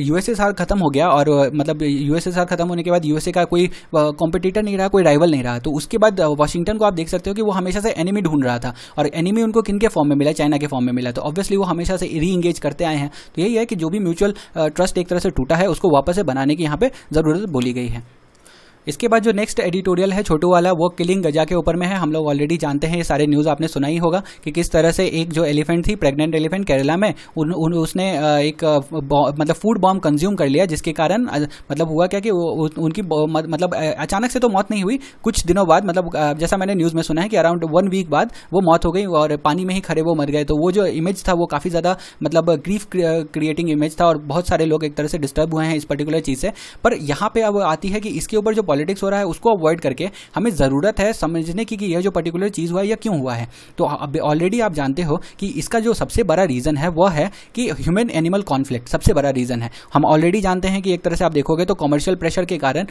यूएसएसआर ख़त्म हो गया, और मतलब यूएसएसआर ख़त्म होने के बाद यूएसए का कोई कॉम्पिटिटर नहीं रहा, कोई राइवल नहीं रहा, तो उसके बाद वाशिंगटन को आप देख सकते हो कि वो हमेशा से एनिमी ढूंढ रहा था, और एनिमी उनको किन के फॉर्म में मिला, चाइना के फॉर्म में मिला। तो ऑब्वियसली वो हमेशा से री इंगेज करते आए हैं। तो यही है कि जो भी म्यूचुअल ट्रस्ट एक तरह से टूटा है उसको वापस से बनाने की यहाँ पर ज़रूरत बोली गई है। इसके बाद जो नेक्स्ट एडिटोरियल है छोटू वाला, वो किलिंग गजा के ऊपर में है। हम लोग ऑलरेडी जानते हैं, ये सारे न्यूज़ आपने सुना ही होगा कि किस तरह से एक जो एलिफेंट थी, प्रेग्नेंट एलिफेंट केरला में, उसने एक मतलब फूड बॉम्ब कंज्यूम कर लिया, जिसके कारण मतलब हुआ क्या कि उनकी मतलब अचानक से तो मौत नहीं हुई, कुछ दिनों बाद मतलब जैसा मैंने न्यूज़ में सुना है कि अराउंड 1 वीक बाद वो मौत हो गई और पानी में ही खड़े वो मर गए। तो वो जो इमेज था वो काफ़ी ज़्यादा मतलब ग्रीफ क्रिएटिंग इमेज था, और बहुत सारे लोग एक तरह से डिस्टर्ब हुए हैं इस पर्टिकुलर चीज़ से। पर यहाँ पर अब आती है कि इसके ऊपर जो पॉलिटिक्स हो रहा है उसको अवॉइड करके हमें ज़रूरत है समझने की कि यह जो पर्टिकुलर चीज़ हुआ है यह क्यों हुआ है। तो अब ऑलरेडी आप जानते हो कि इसका जो सबसे बड़ा रीज़न है वह है कि ह्यूमन एनिमल कॉन्फ्लिक्ट सबसे बड़ा रीज़न है। हम ऑलरेडी जानते हैं कि एक तरह से आप देखोगे तो कॉमर्शियल प्रेशर के कारण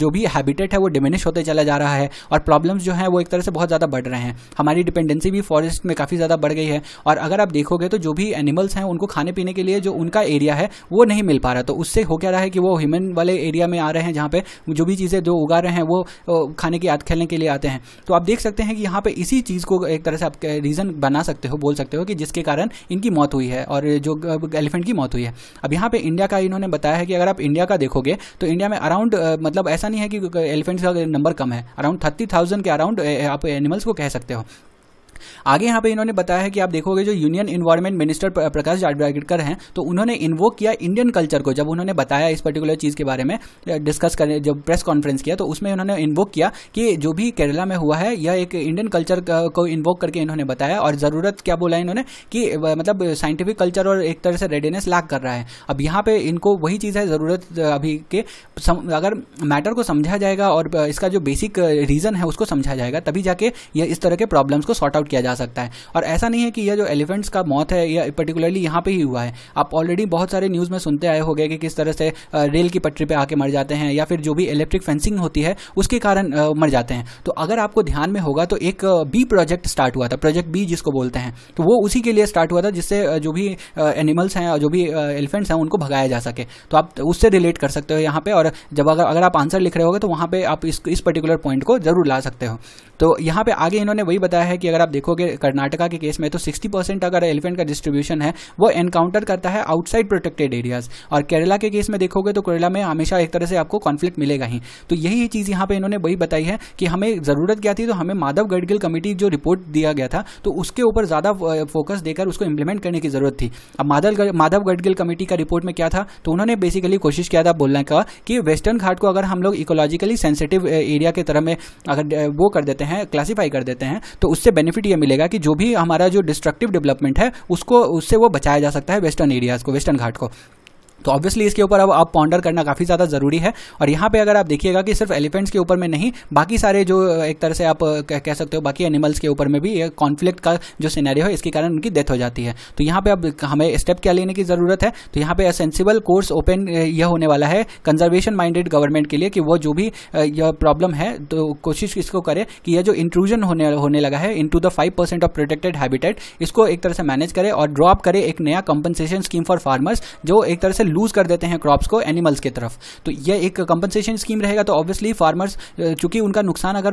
जो भी हैबिटेट है वो डिमिनिश होते चला जा रहा है, और प्रॉब्लम्स जो हैं वो एक तरह से बहुत ज़्यादा बढ़ रहे हैं। हमारी डिपेंडेंसी भी फॉरेस्ट में काफ़ी ज़्यादा बढ़ गई है, और अगर आप देखोगे तो जो भी एनिमल्स हैं उनको खाने पीने के लिए जो उनका एरिया है वो नहीं मिल पा रहा। तो उससे हो क्या रहा है कि वो ह्यूमन वाले एरिया में आ रहे हैं, जहाँ पे जो भी से जो उगा रहे हैं वो खाने की आदत खेलने के लिए आते हैं। तो आप देख सकते हैं कि यहाँ पे इसी चीज़ को एक तरह से आप रीज़न बना सकते हो, बोल सकते हो कि जिसके कारण इनकी मौत हुई है और जो एलिफेंट की मौत हुई है। अब यहाँ पे इंडिया का इन्होंने बताया है कि अगर आप इंडिया का देखोगे तो इंडिया में अराउंड मतलब ऐसा नहीं है कि एलिफेंट्स का नंबर कम है, अराउंड 30,000 के अराउंड आप एनिमल्स को कह सकते हो। आगे यहाँ पे इन्होंने बताया है कि आप देखोगे जो union environment minister Prakash Javadekar हैं, तो उन्होंने इन्वोक किया इंडियन कल्चर को। जब उन्होंने बताया इस पर्टिकुलर चीज़ के बारे में डिस्कस करने, जब प्रेस कॉन्फ्रेंस किया, तो उसमें उन्होंने इन्वोक किया कि जो भी केरला में हुआ है यह एक इंडियन कल्चर को इन्वोक करके इन्होंने बताया। और ज़रूरत क्या बोला इन्होंने कि मतलब साइंटिफिक कल्चर और एक तरह से रेडीनेस लैक कर रहा है। अब यहाँ पर इनको वही चीज़ है ज़रूरत अभी के, अगर मैटर को समझा जाएगा और इसका जो बेसिक रीज़न है उसको समझा जाएगा तभी जाके यह इस तरह के प्रॉब्लम्स को सॉर्ट आउट किया जा सकता है। और ऐसा नहीं है कि यह जो एलिफेंट्स का मौत है यह पर्टिकुलरली यहाँ पे ही हुआ है। आप ऑलरेडी बहुत सारे न्यूज़ में सुनते आए होंगे कि किस तरह से रेल की पटरी पे आके मर जाते हैं, या फिर जो भी इलेक्ट्रिक फेंसिंग होती है उसके कारण मर जाते हैं। तो अगर आपको ध्यान में होगा तो एक बी प्रोजेक्ट स्टार्ट हुआ था, प्रोजेक्ट बी जिसको बोलते हैं, तो वो उसी के लिए स्टार्ट हुआ था जिससे जो भी एनिमल्स हैं, जो भी एलिफेंट्स हैं उनको भगाया जा सके। तो आप उससे रिलेट कर सकते हो यहाँ पर, और जब अगर आप आंसर लिख रहे होगे तो वहाँ पर आप इस पर्टिकुलर पॉइंट को जरूर ला सकते हो। तो यहाँ पे आगे इन्होंने वही बताया है कि अगर आप देखोगे कर्नाटका के केस में तो 60% अगर एलिफेंट का डिस्ट्रीब्यूशन है वो एनकाउंटर करता है आउटसाइड प्रोटेक्टेड एरियाज, और केरला के केस में देखोगे तो केरला में हमेशा एक तरह से आपको कॉन्फ्लिक्ट मिलेगा ही। तो यही चीज़ यहाँ पे इन्होंने वही बताई है कि हमें ज़रूरत क्या थी, तो हमें माधव गडगिल कमेटी जो रिपोर्ट दिया गया था तो उसके ऊपर ज़्यादा फोकस देकर उसको इम्प्लीमेंट करने की ज़रूरत थी। अब माधव गडगिल कमेटी का रिपोर्ट में क्या था, तो उन्होंने बेसिकली कोशिश किया था बोलने का कि वेस्टर्न घाट को अगर हम लोग इकोलॉजिकली सेंसिटिव एरिया की तरह में अगर वो कर देते हैं, क्लासीफाई कर देते हैं, तो उससे बेनिफिट ये मिलेगा कि जो भी हमारा जो डिस्ट्रक्टिव डेवलपमेंट है उसको उससे वो बचाया जा सकता है, वेस्टर्न एरियाज़ को, वेस्टर्न घाट को। तो ऑब्वियसली इसके ऊपर अब आप पॉन्डर करना काफ़ी ज़्यादा ज़रूरी है। और यहाँ पे अगर आप देखिएगा कि सिर्फ एलिफेंट्स के ऊपर में नहीं, बाकी सारे जो एक तरह से आप कह सकते हो बाकी एनिमल्स के ऊपर में भी ये कॉन्फ्लिक्ट का जो सिनेरियो है इसके कारण उनकी डेथ हो जाती है। तो यहाँ पे अब हमें स्टेप क्या लेने की ज़रूरत है, तो यहाँ पे सेंसिबल कोर्स ओपन यह होने वाला है कंजर्वेशन माइंडेड गवर्नमेंट के लिए कि वो जो भी यह प्रॉब्लम है तो कोशिश इसको करे कि यह जो इंट्रूजन होने लगा है into the 5% of protected habitat, इसको एक तरह से मैनेज करे और ड्रॉप करे एक नया कंपनसेशन स्कीम फॉर फार्मर्स जो एक तरह से लूज कर देते हैं क्रॉप्स को एनिमल्स की तरफ। तो ये एक कंपनसेशन स्कीम रहेगा। तो ऑब्वियसली फार्मर्स चूंकि उनका नुकसान अगर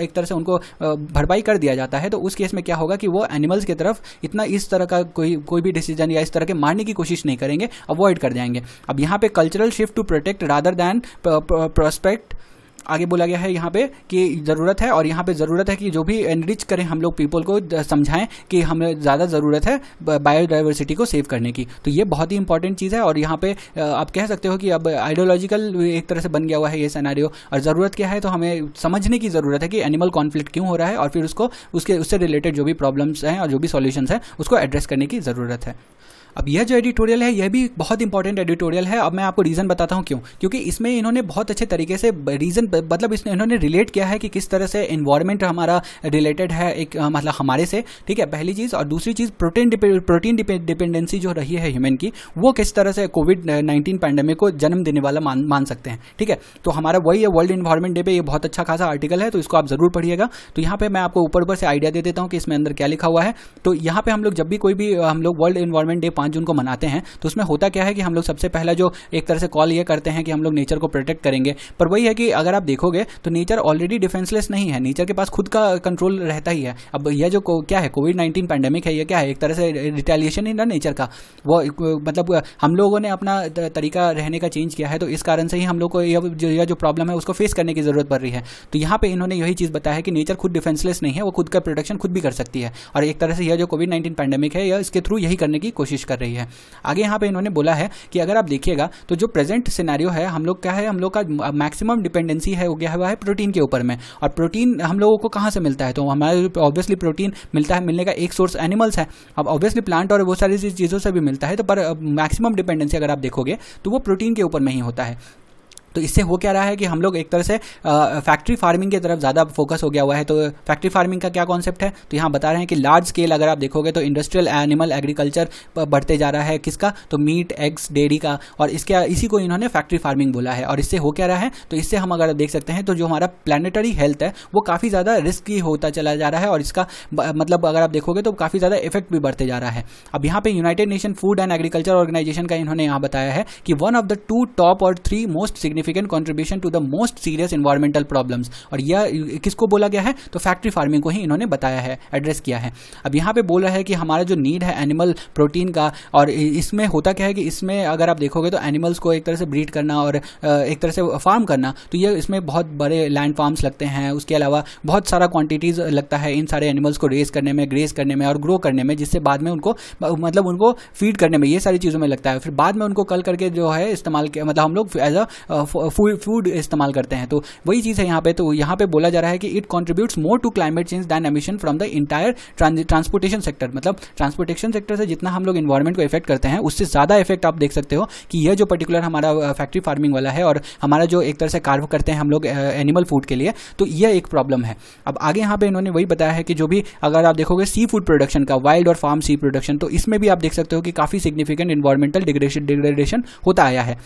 एक तरह से उनको भरपाई कर दिया जाता है तो उस केस में क्या होगा कि वो एनिमल्स की तरफ इतना इस तरह का कोई भी डिसीजन या इस तरह के मारने की कोशिश नहीं करेंगे, अवॉइड कर जाएंगे। अब यहाँ पे cultural shift to protect rather than prospect आगे बोला गया है यहाँ पे कि ज़रूरत है, और यहाँ पे ज़रूरत है कि जो भी एनरिच करें हम लोग पीपल को, समझाएं कि हमें ज़्यादा ज़रूरत है बायोडाइवर्सिटी को सेव करने की। तो ये बहुत ही इंपॉर्टेंट चीज़ है, और यहाँ पे आप कह सकते हो कि अब आइडियोलॉजिकल एक तरह से बन गया हुआ है ये सिनेरियो। और ज़रूरत क्या है, तो हमें समझने की ज़रूरत है कि एनिमल कॉन्फ्लिक्ट क्यों हो रहा है, और फिर उसको उससे रिलेटेड जो भी प्रॉब्लम्स हैं और जो भी सॉल्यूशंस हैं उसको एड्रेस करने की ज़रूरत है। अब यह जो एडिटोरियल है यह भी बहुत इंपॉर्टेंट एडिटोरियल है। अब मैं आपको रीज़न बताता हूँ क्यों, क्योंकि इसमें इन्होंने बहुत अच्छे तरीके से रीज़न मतलब इसमें इन्होंने रिलेट किया है कि किस तरह से एनवायरनमेंट हमारा रिलेटेड है एक मतलब हमारे से, ठीक है, पहली चीज़। और दूसरी चीज़ प्रोटीन डिपेंडेंसी जो रही है ह्यूमन की, वो किस तरह से कोविड-19 पैंडेमिक को जन्म देने वाला मान सकते हैं, ठीक है। तो हमारा वही है वर्ल्ड एनवायरनमेंट डे पे ये बहुत अच्छा खासा आर्टिकल है, तो इसको आप ज़रूर पढ़िएगा। तो यहाँ पर मैं आपको ऊपर से आइडिया दे देता हूँ कि इसमें अंदर क्या लिखा हुआ है। तो यहाँ पर हम लोग जब भी कोई भी हम लोग वर्ल्ड एनवायरनमेंट डे 5 जून को मनाते हैं, तो उसमें होता क्या है कि हम लोग सबसे पहला जो एक तरह से कॉल ये करते हैं कि हम लोग नेचर को प्रोटेक्ट करेंगे। पर वही है कि अगर आप देखोगे तो नेचर ऑलरेडी डिफेंसलेस नहीं है, नेचर के पास खुद का कंट्रोल रहता ही है। अब यह जो क्या है कोविड-19 पैंडेमिक है, यह क्या है एक तरह से रिटेलिएशन ही ना नेचर का, वो मतलब हम लोगों ने अपना तरीका रहने का चेंज किया है, तो इस कारण से ही हम लोग को यह जो प्रॉब्लम है उसको फेस करने की जरूरत पड़ रही है। तो यहाँ पर इन्होंने यही चीज़ बताया कि नेचर खुद डिफेंसलेस नहीं है, वो खुद का प्रोटेक्शन खुद भी कर सकती है, और एक तरह से यह जो कोविड-19 पैंडेमिक है यह इसके थ्रू यही करने की कोशिश कर रही है। आगे यहाँ पे इन्होंने बोला है कि अगर आप देखिएगा तो जो प्रेजेंट सिनेरियो है हम लोग क्या है, हम लोग का मैक्सिमम डिपेंडेंसी है हो गया हुआ है प्रोटीन के ऊपर में। और प्रोटीन हम लोगों को कहाँ से मिलता है, तो हमारे ऑब्वियसली प्रोटीन मिलता है, मिलने का एक सोर्स एनिमल्स है। अब ऑब्वियसली प्लांट और वो सारी चीज़ों से भी मिलता है, तो पर मैक्सिमम डिपेंडेंसी अगर आप देखोगे तो वो प्रोटीन के ऊपर में ही होता है। तो इससे हो क्या रहा है कि हम लोग एक तरह से फैक्ट्री फार्मिंग की तरफ ज़्यादा फोकस हो गया हुआ है। तो फैक्ट्री फार्मिंग का क्या कॉन्सेप्ट है, तो यहाँ बता रहे हैं कि लार्ज स्केल अगर आप देखोगे तो इंडस्ट्रियल एनिमल एग्रीकल्चर बढ़ते जा रहा है, किसका, तो मीट एग्स डेयरी का, और इसके इसी को इन्होंने फैक्ट्री फार्मिंग बोला है। और इससे हो क्या रहा है, तो इससे हम अगर देख सकते हैं तो जो हमारा प्लानिटरी हेल्थ है वो काफ़ी ज़्यादा रिस्की होता चला जा रहा है, और इसका मतलब अगर आप देखोगे तो काफ़ी ज़्यादा इफेक्ट भी बढ़ते जा रहा है। अब यहाँ पर United Nation food and agriculture organisation का इन्होंने यहाँ बताया है कि one of the two top और three most significant contribution to the most serious environmental problems, और यह किसको बोला गया है, तो फैक्ट्री फार्मिंग को ही इन्होंने बताया है, एड्रेस किया है। अब यहाँ पे बोला है कि हमारा जो नीड है एनिमल प्रोटीन का, और इसमें होता क्या है कि इसमें अगर आप देखोगे तो एनिमल्स को एक तरह से ब्रीड करना और एक तरह से फार्म करना, तो ये इसमें बहुत बड़े लैंड फार्म्स लगते हैं, उसके अलावा बहुत सारा क्वांटिटीज लगता है इन सारे एनिमल्स को रेस करने में, ग्रेस करने में और ग्रो करने में, जिससे बाद में उनको मतलब उनको फीड करने में, ये सारी चीज़ों में लगता है। फिर बाद में उनको कल करके जो है इस्तेमाल मतलब हम लोग एज अ फूड इस्तेमाल करते हैं, तो वही चीज़ है यहाँ पे। तो यहाँ पे बोला जा रहा है कि it contributes more to climate change than emission from the entire transportation sector, मतलब ट्रांसपोर्टेशन सेक्टर से जितना हम लोग एनवायरमेंट को इफेक्ट करते हैं उससे ज़्यादा इफेक्ट आप देख सकते हो कि यह जो पर्टिकुलर हमारा फैक्ट्री फार्मिंग वाला है और हमारा जो एक तरह से कार्व करते हैं हम लोग एनिमल फूड के लिए, तो यह एक प्रॉब्लम है। अब आगे यहाँ पर इन्होंने वही बताया है कि जो भी अगर आप देखोगे सी फूड प्रोडक्शन का, वाइल्ड और फार्म सी प्रोडक्शन, तो इसमें भी आप देख सकते हो कि काफ़ी सिग्निफिकेंट एनवायरमेंटल डिग्रेडेशन होता आया है।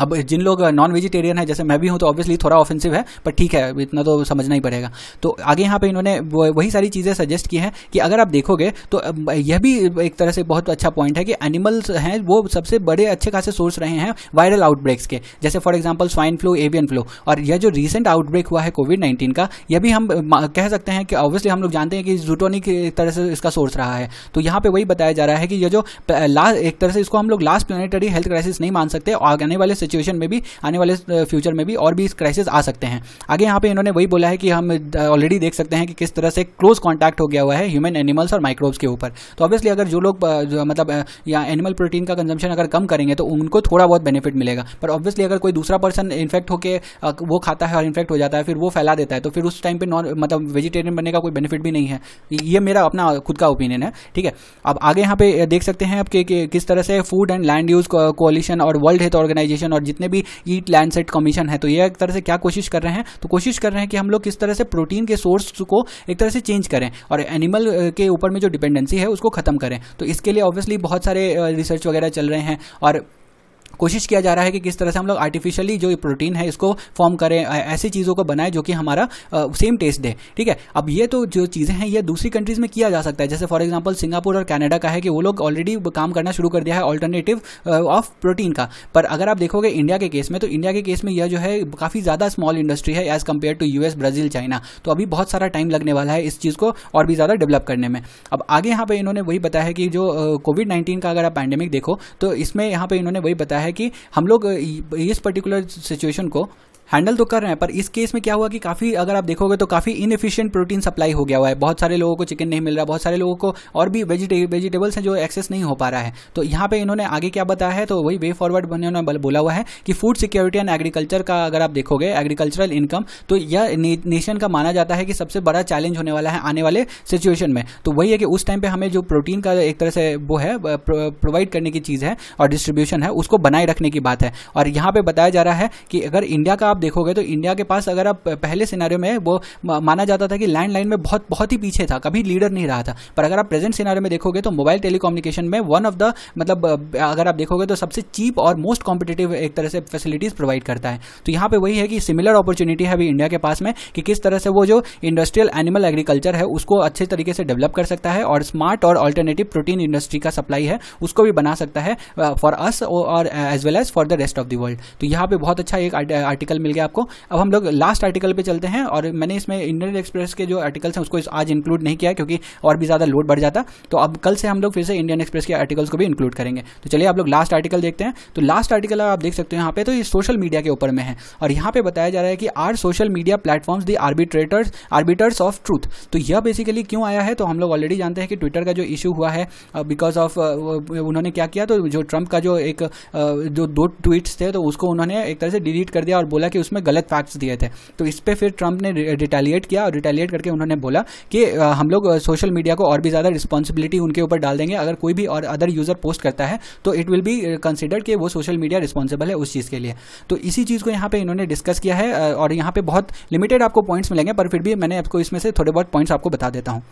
अब जिन लोग नॉन वेजिटेरियन है जैसे मैं भी हूँ तो ऑब्वियसली थोड़ा ऑफेंसिव है, पर ठीक है इतना तो समझना ही पड़ेगा। तो आगे यहाँ पे इन्होंने वही सारी चीज़ें सजेस्ट की हैं कि अगर आप देखोगे तो यह भी एक तरह से बहुत अच्छा पॉइंट है कि एनिमल्स हैं वो सबसे बड़े अच्छे खासे सोर्स रहे हैं वायरल आउटब्रेक्स के, जैसे for example swine flu, avian flu, और यह जो रिसेंट आउटब्रेक हुआ है कोविड-19 का, यह भी हम कह सकते हैं कि ऑब्वियसली हम लोग जानते हैं कि जूटोनिक एक तरह से इसका सोर्स रहा है। तो यहाँ पर वही बताया जा रहा है कि यह जो एक तरह से इसको हम लोग लास्ट प्लानिटरी हेल्थ क्राइसिस नहीं मान सकते, और आने वाले सिचुएशन में भी, आने वाले फ्यूचर में भी और भी इस क्राइसिस आ सकते हैं। आगे यहाँ पे इन्होंने वही बोला है कि हम ऑलरेडी देख सकते हैं कि किस तरह से क्लोज कांटेक्ट हो गया हुआ है ह्यूमन एनिमल्स और माइक्रोब्स के ऊपर। तो ऑब्वियसली अगर जो लोग मतलब या एनिमल प्रोटीन का कंजम्पशन अगर कम करेंगे तो उनको थोड़ा बहुत बेनिफिट मिलेगा, पर ऑब्वियसली अगर कोई दूसरा पर्सन इन्फेक्ट होकर वो खाता है और इन्फेक्ट हो जाता है, फिर वो फैला देता है, तो फिर उस टाइम पर नॉन मतलब वेजिटेरियन बनने का कोई बेनिफिट भी नहीं है। ये मेरा अपना खुद का ओपिनियन है, ठीक है। अब आगे यहाँ पे देख सकते हैं आप किस तरह से food and land use collision और वर्ल्ड हेल्थ ऑर्गेनाइजेशन और जितने भी ईट लैंडसेट कमीशन है, तो ये एक तरह से क्या कोशिश कर रहे हैं, तो कोशिश कर रहे हैं कि हम लोग किस तरह से प्रोटीन के सोर्स को एक तरह से चेंज करें और एनिमल के ऊपर में जो डिपेंडेंसी है उसको खत्म करें। तो इसके लिए ऑब्वियसली बहुत सारे रिसर्च वगैरह चल रहे हैं और कोशिश किया जा रहा है कि किस तरह से हम लोग आर्टिफिशियली जो प्रोटीन है इसको फॉर्म करें, ऐसी चीज़ों को बनाएं जो कि हमारा सेम टेस्ट दे, ठीक है। अब ये तो जो चीज़ें हैं ये दूसरी कंट्रीज़ में किया जा सकता है, जैसे फॉर एग्जांपल सिंगापुर और कनाडा का है कि वो लोग ऑलरेडी काम करना शुरू कर दिया है ऑल्टरनेटिव ऑफ प्रोटीन का। पर अगर आप देखोगे इंडिया के केस में, तो इंडिया के केस में यह जो है काफ़ी ज़्यादा स्मॉल इंडस्ट्री है as compare to US, Brazil, China. तो अभी बहुत सारा टाइम लगने वाला है इस चीज़ को और भी ज़्यादा डेवलप करने में। अब आगे यहाँ पर इन्होंने वही बताया है कि जो कोविड-19 का अगर आप पैंडेमिक देखो तो इसमें यहाँ पर इन्होंने वही बताया है कि हम लोग इस पर्टिकुलर सिचुएशन को हैंडल तो कर रहे हैं, पर इस केस में क्या हुआ कि काफी, अगर आप देखोगे तो काफी इनएफिशिएंट प्रोटीन सप्लाई हो गया हुआ है। बहुत सारे लोगों को चिकन नहीं मिल रहा, बहुत सारे लोगों को और भी वेजिटेबल्स हैं जो एक्सेस नहीं हो पा रहा है। तो यहाँ पे इन्होंने आगे क्या बताया है, तो वही वे फॉरवर्ड इन्होंने बोला हुआ है कि फूड सिक्योरिटी एंड एग्रीकल्चर का, अगर आप देखोगे एग्रीकल्चरल इनकम, तो यह नेशन का माना जाता है कि सबसे बड़ा चैलेंज होने वाला है आने वाले सिचुएशन में। तो वही है कि उस टाइम पे हमें जो प्रोटीन का एक तरह से वो है प्रोवाइड करने की चीज़ है और डिस्ट्रीब्यूशन है, उसको बनाए रखने की बात है। और यहाँ पे बताया जा रहा है कि अगर इंडिया का आप देखोगे तो इंडिया के पास, अगर आप पहले सिनेरियो में वो माना जाता था कि लैंडलाइन में बहुत बहुत ही पीछे था, कभी लीडर नहीं रहा था, पर अगर आप प्रेजेंट सिनेरियो में देखोगे तो मोबाइल टेलीकम्युनिकेशन में वन ऑफ द, मतलब अगर आप देखोगे तो सबसे चीप और मोस्ट कॉम्पिटेटिव एक तरह से फैसिलिटीज प्रोवाइड करता है। तो यहाँ पर वही है कि सिमिलर अपॉर्चुनिटी है अभी इंडिया के पास में कि किस तरह से वो जो इंडस्ट्रियल एनिमल एग्रीकल्चर है उसको अच्छे तरीके से डेवलप कर सकता है और स्मार्ट और अल्टरनेटिव प्रोटीन इंडस्ट्री का सप्लाई है उसको भी बना सकता है फॉर अस और as well as for the rest of the world. तो यहाँ पे बहुत अच्छा एक आर्टिकल मिल गया आपको। अब हम लोग लास्ट आर्टिकल पे चलते हैं और मैंने इसमें इंडियन एक्सप्रेस के जो आर्टिकल्स हैं उसको आज इंक्लूड नहीं किया क्योंकि और भी ज़्यादा लोड बढ़ जाता। तो अब कल से हम लोग फिर से इंडियन एक्सप्रेस के आर्टिकल्स को भी इंक्लूड करेंगे। तो चलिए आप लोग लास्ट आर्टिकल देखते हैं। तो लास्ट आर्टिकल आप देख सकते हो यहाँ पे, तो ये सोशल मीडिया के ऊपर में है और यहाँ पे बताया जा रहा है कि are social media platforms the arbiters of truth. तो यह बेसिकली क्यों आया है, तो हम लोग ऑलरेडी जानते हैं कि ट्विटर का जो इशू हुआ है बिकॉज ऑफ उन्होंने क्या किया, तो जो ट्रंप का जो एक जो दो ट्वीट्स थे तो उसको उन्होंने एक तरह से डिलीट कर दिया और बोला कि उसमें गलत फैक्ट्स दिए थे। तो इस पर फिर ट्रंप ने रिटेलिएट किया और रिटेलिएट करके उन्होंने बोला कि हम लोग सोशल मीडिया को और भी ज़्यादा रिस्पॉन्सिबिलिटी उनके ऊपर डाल देंगे, अगर कोई भी और अदर यूज़र पोस्ट करता है तो इट विल बी कंसिडर्ड कि वो सोशल मीडिया रिस्पॉन्सिबल है उस चीज़ के लिए। तो इसी चीज़ को यहाँ पर इन्होंने डिस्कस किया है और यहाँ पर बहुत लिमिटेड आपको पॉइंट्स मिलेंगे, पर फिर भी मैंने आपको इसमें से थोड़े बहुत पॉइंट्स आपको बता देता हूँ।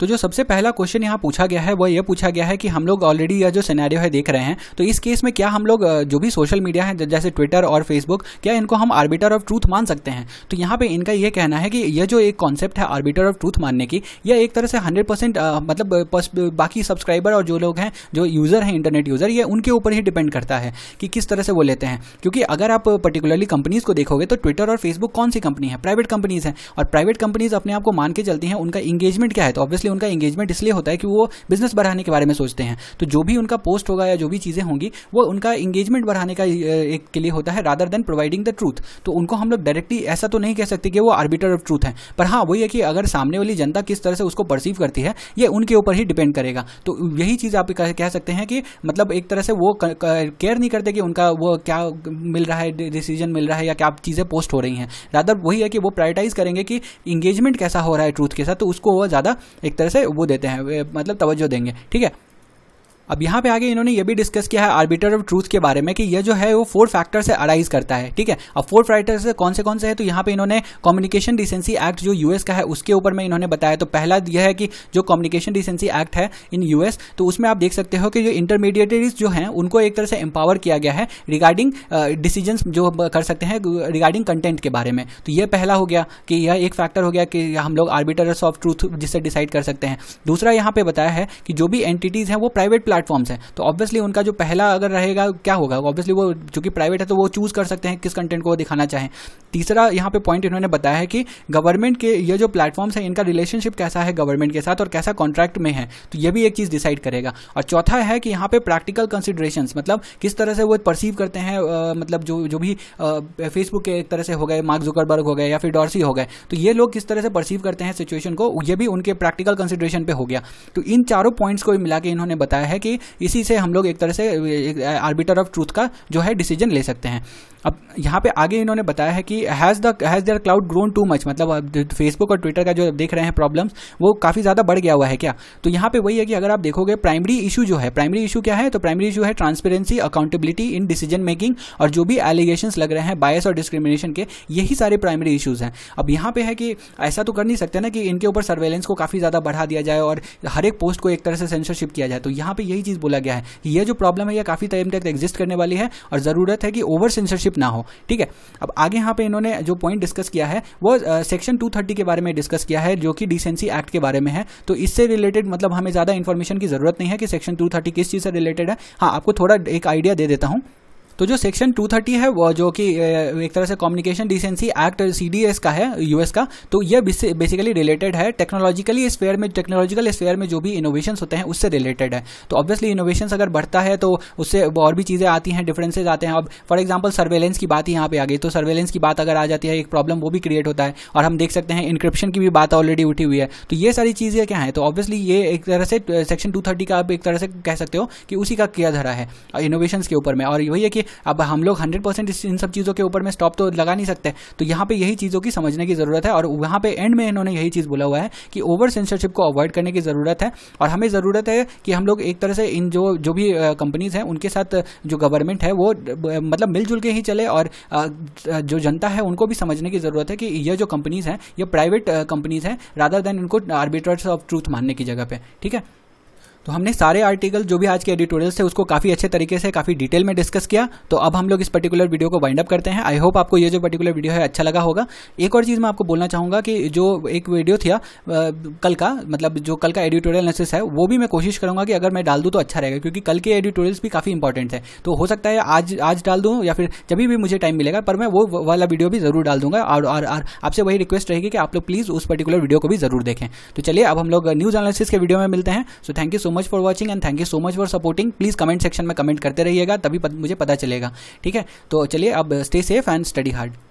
तो जो सबसे पहला क्वेश्चन यहाँ पूछा गया है वो ये पूछा गया है कि हम लोग ऑलरेडी यह जो सिनेरियो है देख रहे हैं, तो इस केस में क्या हम लोग जो भी सोशल मीडिया है जैसे ट्विटर और फेसबुक, क्या इनको हम आर्बिटर ऑफ ट्रूथ मान सकते हैं? तो यहाँ पे इनका ये कहना है कि यह जो एक कॉन्सेप्ट है आर्बिटर ऑफ ट्रूथ मानने की, यह एक तरह से 100% मतलब बाकी सब्सक्राइबर और जो लोग हैं जो यूज़र हैं इंटरनेट यूज़र, ये उनके ऊपर ही डिपेंड करता है कि किस तरह से वो लेते हैं। क्योंकि अगर आप पर्टिकुलरली कंपनीज़ को देखोगे तो ट्विटर और फेसबुक कौन सी कंपनी है, प्राइवेट कंपनीज़ हैं, और प्राइवेट कंपनीज़ अपने आप को मान के चलती हैं। उनका इंगेजमेंट क्या है, तो ऑब्वियसली उनका एंगेजमेंट इसलिए होता है कि वो बिजनेस बढ़ाने के बारे में सोचते हैं। तो जो भी उनका पोस्ट होगा या जो भी चीज़ें होंगी वो उनका एंगेजमेंट बढ़ाने का एक के लिए होता है rather than providing the truth. तो उनको हम लोग डायरेक्टली ऐसा तो नहीं कह सकते कि वो आर्बिटर ऑफ ट्रूथ है, पर हाँ वही है कि अगर सामने वाली जनता किस तरह से उसको परसीव करती है ये उनके ऊपर ही डिपेंड करेगा। तो यही चीज़ आप कह सकते हैं कि मतलब एक तरह से वो केयर नहीं करते कि उनका वो क्या मिल रहा है, डिसीजन मिल रहा है या क्या चीज़ें पोस्ट हो रही हैं, रादर वही है कि वो प्रायोरिटाइज करेंगे कि इंगेजमेंट कैसा हो रहा है ट्रूथ के साथ, तो उसको वो ज़्यादा एक तरह से वो देते हैं, मतलब तवज्जो देंगे। ठीक है, अब यहाँ पे आगे इन्होंने ये भी डिस्कस किया है आर्बिटर ऑफ ट्रूथ के बारे में कि यह जो है वो 4 फैक्टर से अराइज करता है। ठीक है, अब 4 फैक्टर से कौन से है, तो यहाँ पे इन्होंने कम्युनिकेशन डिसेंसी एक्ट जो यूएस का है उसके ऊपर में इन्होंने बताया। तो पहला यह है कि जो कम्युनिकेशन डिसेंसी एक्ट है इन यूएस, तो उसमें आप देख सकते हो कि जो इंटरमीडिएटरीज जो हैं उनको एक तरह से एम्पावर किया गया है रिगार्डिंग डिसीजंस जो कर सकते हैं रिगार्डिंग कंटेंट के बारे में। तो यह पहला हो गया कि यह एक फैक्टर हो गया कि हम लोग आर्बिटर्स ऑफ ट्रूथ जिससे डिसाइड कर सकते हैं। दूसरा यहाँ पे बताया है कि जो भी एंटिटीज़ हैं वो प्राइवेट प्लेटफॉर्म्स हैं, तो ऑब्वियसली उनका जो पहला अगर रहेगा क्या होगा, ऑब्वियसली वो चूंकि प्राइवेट है तो वो चूज कर सकते हैं किस कंटेंट को वो दिखाना चाहें। तीसरा यहाँ पे पॉइंट इन्होंने बताया है कि गवर्नमेंट के ये जो प्लेटफॉर्म्स हैं इनका रिलेशनशिप कैसा है गवर्नमेंट के साथ और कैसा कॉन्ट्रैक्ट में है, तो ये भी एक चीज़ डिसाइड करेगा। और चौथा है कि यहाँ पे प्रैक्टिकल कंसिडरेशंस, मतलब किस तरह से वो परसीव करते हैं, मतलब जो भी फेसबुक के एक तरह से हो गए, मार्क जुकरबर्ग हो गए या फिर डॉर्सी हो गए, तो ये लोग किस तरह से परसीव करते हैं सिचुएशन को, ये भी उनके प्रैक्टिकल कंसिडरेशन पे हो गया। तो इन चारों पॉइंट्स को मिला के इन्होंने बताया है कि इसी से हम लोग एक तरह से आर्बिटर ऑफ ट्रूथ का जो है डिसीजन ले सकते हैं। अब यहाँ पे आगे इन्होंने बताया है कि has their cloud grown too much, मतलब फेसबुक और ट्विटर का जो देख रहे हैं प्रॉब्लम्स वो काफ़ी ज़्यादा बढ़ गया हुआ है क्या। तो यहाँ पे वही है कि अगर आप देखोगे प्राइमरी इशू जो है, प्राइमरी इशू क्या है, तो प्राइमरी इशू है transparency, accountability in decision making, और जो भी एलिगेशंस लग रहे हैं बायस और डिस्क्रिमिनेशन के, यही सारे प्राइमरी इशूज़ हैं। अब यहाँ पे है कि ऐसा तो कर नहीं सकते ना कि इनके ऊपर सर्वेलेंस को काफ़ी ज़्यादा बढ़ा दिया जाए और हर एक पोस्ट को एक तरह से सेंसरशिप किया जाए। तो यहाँ पर यही चीज़ बोला गया है कि यह जो प्रॉब्लम है यह काफ़ी टाइम तक एग्जिस्ट करने वाली है और ज़रूरत है कि ओवर सेंसरशिप ना हो। ठीक है, अब आगे यहाँ पे इन्होंने जो पॉइंट डिस्कस किया है वो सेक्शन 230 के बारे में डिस्कस किया है जो कि डिसेंसी एक्ट के बारे में है। तो इससे रिलेटेड मतलब हमें ज़्यादा इन्फॉर्मेशन की जरूरत नहीं है कि सेक्शन 230 किस चीज़ से रिलेटेड है। हाँ, आपको थोड़ा एक आइडिया दे देता हूँ। तो जो सेक्शन 230 है वो जो कि एक तरह से कम्युनिकेशन डिसेंसी एक्ट CDS का है US का, तो ये बेसिकली रिलेटेड है टेक्नोलॉजिकली स्फेयर में, टेक्नोलॉजिकल स्फेयर में जो भी इनोवेशंस होते हैं उससे रिलेटेड है। तो ऑब्वियसली इनोवेशंस अगर बढ़ता है तो उससे और भी चीज़ें आती हैं, डिफरेंसेज आते हैं। अब फॉर एग्जाम्पल सर्वेलेंस की बात यहाँ पे आ गई, तो सर्वेलेंस की बात अगर आ जाती है एक प्रॉब्लम वो भी क्रिएट होता है, और हम देख सकते हैं इंक्रिप्शन की भी बात ऑलरेडी उठी हुई है। तो ये सारी चीज़ें क्या हैं, तो ऑब्वियसली ये एक तरह से सेक्शन 230 का आप एक तरह से कह सकते हो कि उसी का किया धरा है इनोवेशंस के ऊपर में। और वही है कि अब हम लोग 100% इन सब चीज़ों के ऊपर में स्टॉप तो लगा नहीं सकते, तो यहाँ पे यही चीज़ों की समझने की ज़रूरत है। और वहाँ पे एंड में इन्होंने यही चीज़ बोला हुआ है कि ओवर सेंसरशिप को अवॉइड करने की ज़रूरत है, और हमें ज़रूरत है कि हम लोग एक तरह से इन जो भी कंपनीज़ हैं उनके साथ जो गवर्नमेंट है वो मतलब मिलजुल के ही चले, और जो जनता है उनको भी समझने की ज़रूरत है कि ये जो कंपनीज़ हैं ये प्राइवेट कंपनीज़ हैं, रादर देन इनको आर्बिट्रेटर्स ऑफ ट्रूथ मानने की जगह पे। ठीक है, तो हमने सारे आर्टिकल जो भी आज के एडिटोरियल्स थे उसको काफ़ी अच्छे तरीके से काफ़ी डिटेल में डिस्कस किया। तो अब हम लोग इस पर्टिकुलर वीडियो को वाइंड अप करते हैं। आई होप आपको ये जो पर्टिकुलर वीडियो है अच्छा लगा होगा। एक और चीज़ मैं आपको बोलना चाहूँगा कि जो एक वीडियो था कल का, मतलब जो कल का एडिटोरियल एनालिसिस है वो भी मैं कोशिश करूँगा कि अगर मैं डाल दूँ तो अच्छा रहेगा, क्योंकि कल के एडिटोरियल्स भी काफ़ी इंपॉर्टेंट है। तो हो सकता है आज डाल दूँ या फिर जब भी मुझे टाइम मिलेगा, पर मैं वो वाला वीडियो भी ज़रूर डाल दूँगा। और आपसे वही रिक्वेस्ट रहेगी कि आप लोग प्लीज़ उस पर्टिकुलर वीडियो को भी ज़रूर देखें। तो चलिए अब हम लोग न्यूज़ एनालिसिस के वीडियो में मिलते हैं। So thank you so much for watching and thank you so much for supporting. Please comment section में कमेंट करते रहिएगा, तभी मुझे पता चलेगा। ठीक है, तो चलिए अब stay safe and study hard.